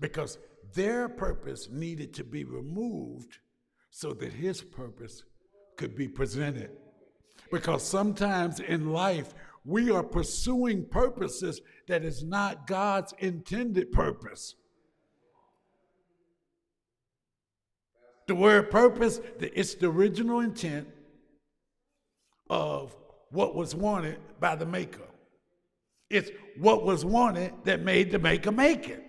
because their purpose needed to be removed so that his purpose could be presented. Because sometimes in life, we are pursuing purposes that is not God's intended purpose. The word purpose, it's the original intent of what was wanted by the maker. It's what was wanted that made the maker make it.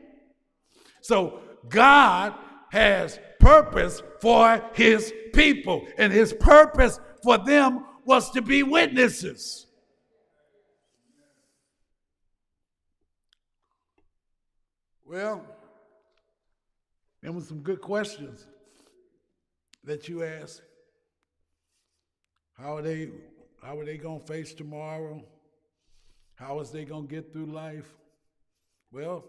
So God has purpose for his people, and his purpose for them was to be witnesses. Well, there were some good questions that you asked. How are they going to face tomorrow? How is they going to get through life? Well,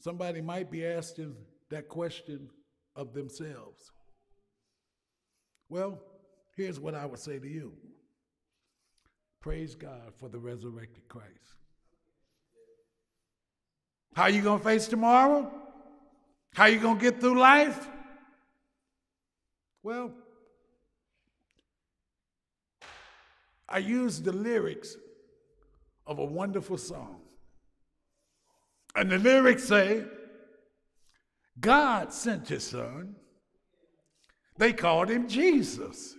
somebody might be asking that question of themselves. Well, here's what I would say to you. Praise God for the resurrected Christ. How are you going to face tomorrow? How are you going to get through life? Well, I used the lyrics of a wonderful song. And the lyrics say, God sent his son. They called him Jesus.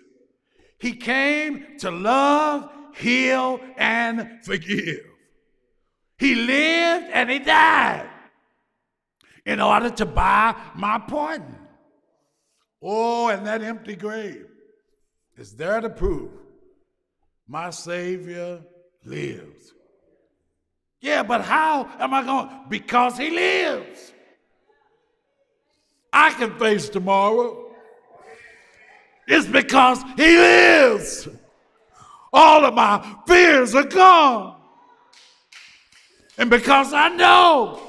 He came to love, heal, and forgive. He lived and he died in order to buy my pardon. Oh, and that empty grave is there to prove my Savior lives. Yeah, but how am I going? Because he lives. I can face tomorrow. It's because he lives. All of my fears are gone. And because I know,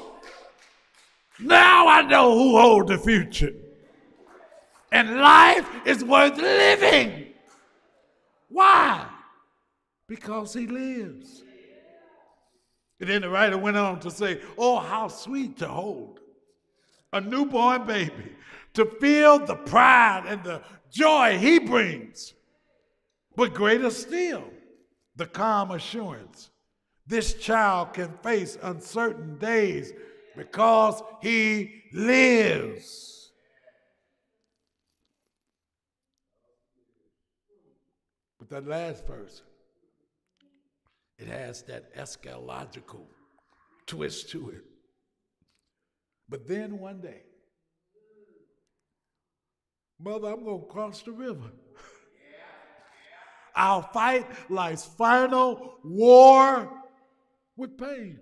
now I know who holds the future. And life is worth living. Why? Because he lives. And then the writer went on to say, oh, how sweet to hold a newborn baby, to feel the pride and the joy he brings. But greater still, the calm assurance this child can face uncertain days because he lives. But that last verse, it has that eschatological twist to it. But then one day, mother, I'm going to cross the river. I'll fight life's final war with pain.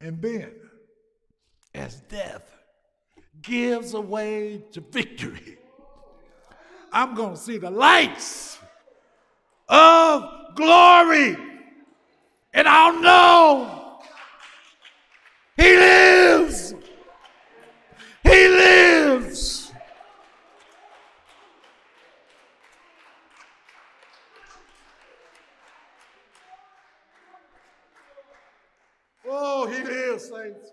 And then, as death gives away to victory, I'm going to see the lights of glory, and I'll know he lives. He lives. Oh, he lives, saints.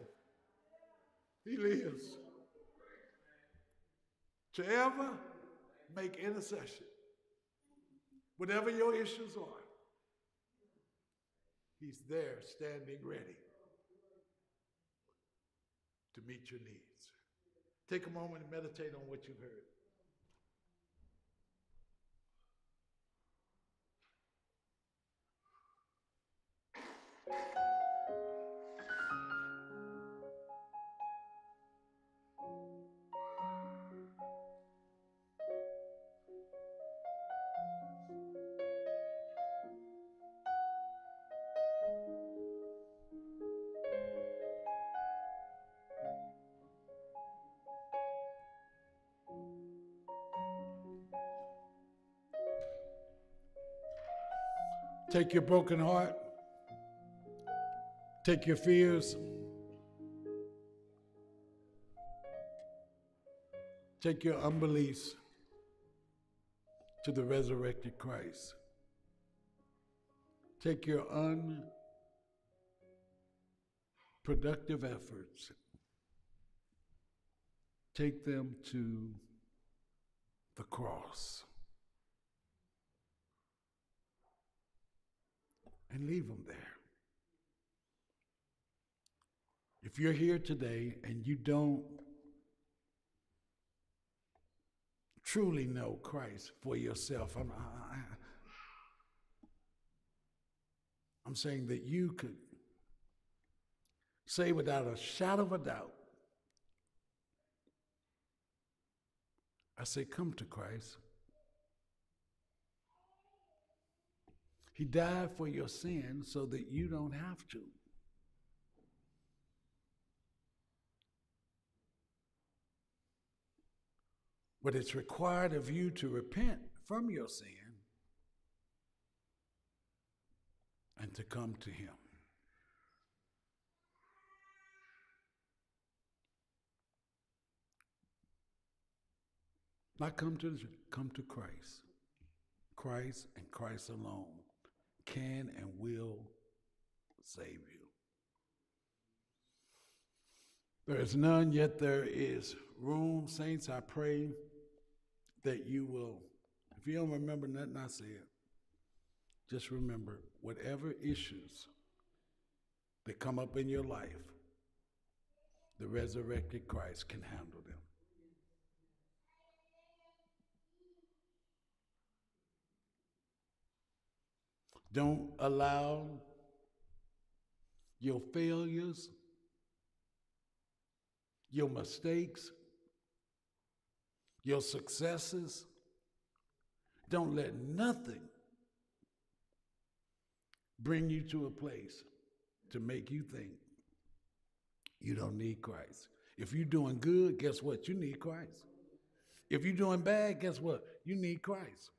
He lives to ever make intercession. Whatever your issues are, he's there standing ready to meet your needs. Take a moment and meditate on what you've heard. Take your broken heart, take your fears, Take your unbeliefs to the resurrected Christ. Take your unproductive efforts. Take them to the cross. And leave them there. If you're here today and you don't truly know Christ for yourself, I'm saying that you could say without a shadow of a doubt, I say, come to Christ. He died for your sin so that you don't have to. But it's required of you to repent from your sin and to come to Him. Not come to the, come to Christ. Christ and Christ alone can and will save you. There is none, yet there is room. Saints, I pray that you will, if you don't remember nothing I said, just remember whatever issues that come up in your life, the resurrected Christ can handle them. Don't allow your failures, your mistakes, your successes. Don't let nothing bring you to a place to make you think you don't need Christ. If you're doing good, guess what? You need Christ. If you're doing bad, guess what? You need Christ.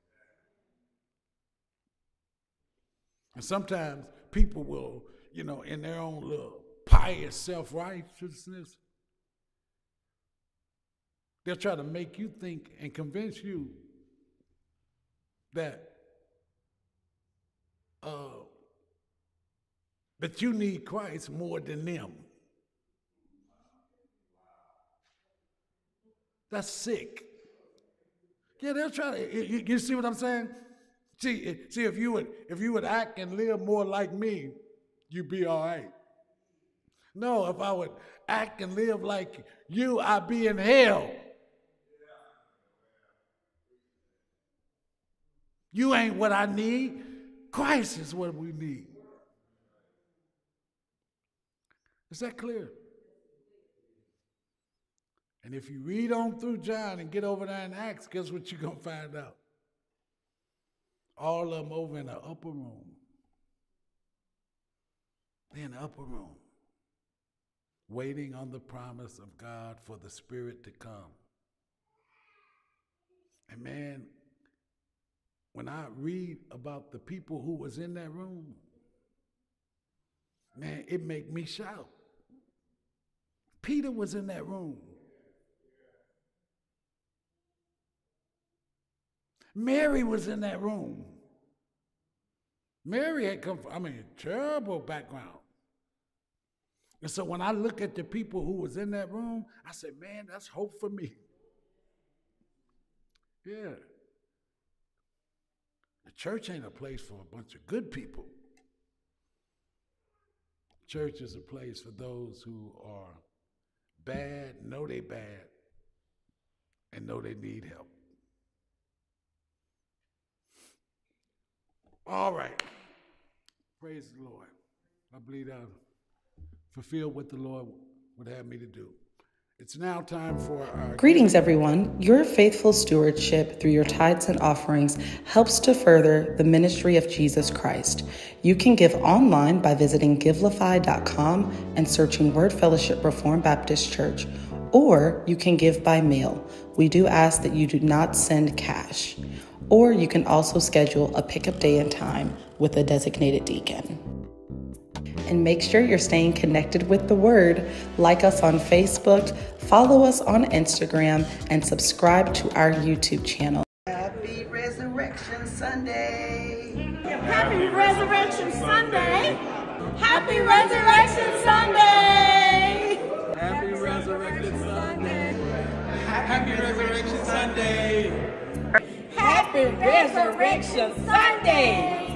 And sometimes people will, you know, in their own little pious self-righteousness, they'll try to make you think and convince you that that you need Christ more than them. That's sick. Yeah, they'll try to, you see what I'm saying? See, if you would act and live more like me, you'd be all right. No, if I would act and live like you, I'd be in hell. You ain't what I need. Christ is what we need. Is that clear? And if you read on through John and get over there in Acts, guess what you're going to find out? All of them over in the upper room. They're in the upper room, waiting on the promise of God for the Spirit to come. And man, when I read about the people who was in that room, man, it make me shout. Peter was in that room. Mary was in that room. Mary had come from, a terrible background. And so when I look at the people who was in that room, I said, man, that's hope for me. Yeah. The church ain't a place for a bunch of good people. Church is a place for those who are bad, know they bad, and know they need help. All right. Praise the Lord. I believe I fulfilled what the Lord would have me to do. It's now time for our... Greetings, everyone. Your faithful stewardship through your tithes and offerings helps to further the ministry of Jesus Christ. You can give online by visiting givelify.com and searching Word Fellowship Reformed Baptist Church, or you can give by mail. We do ask that you do not send cash. Or you can also schedule a pickup day and time with a designated deacon. and make sure you're staying connected with the Word. Like us on Facebook, follow us on Instagram, and subscribe to our YouTube channel. Happy Resurrection Sunday! Happy Resurrection Sunday! Happy Resurrection Sunday! Happy Resurrection Sunday! Happy Resurrection Sunday! Happy Resurrection Sunday!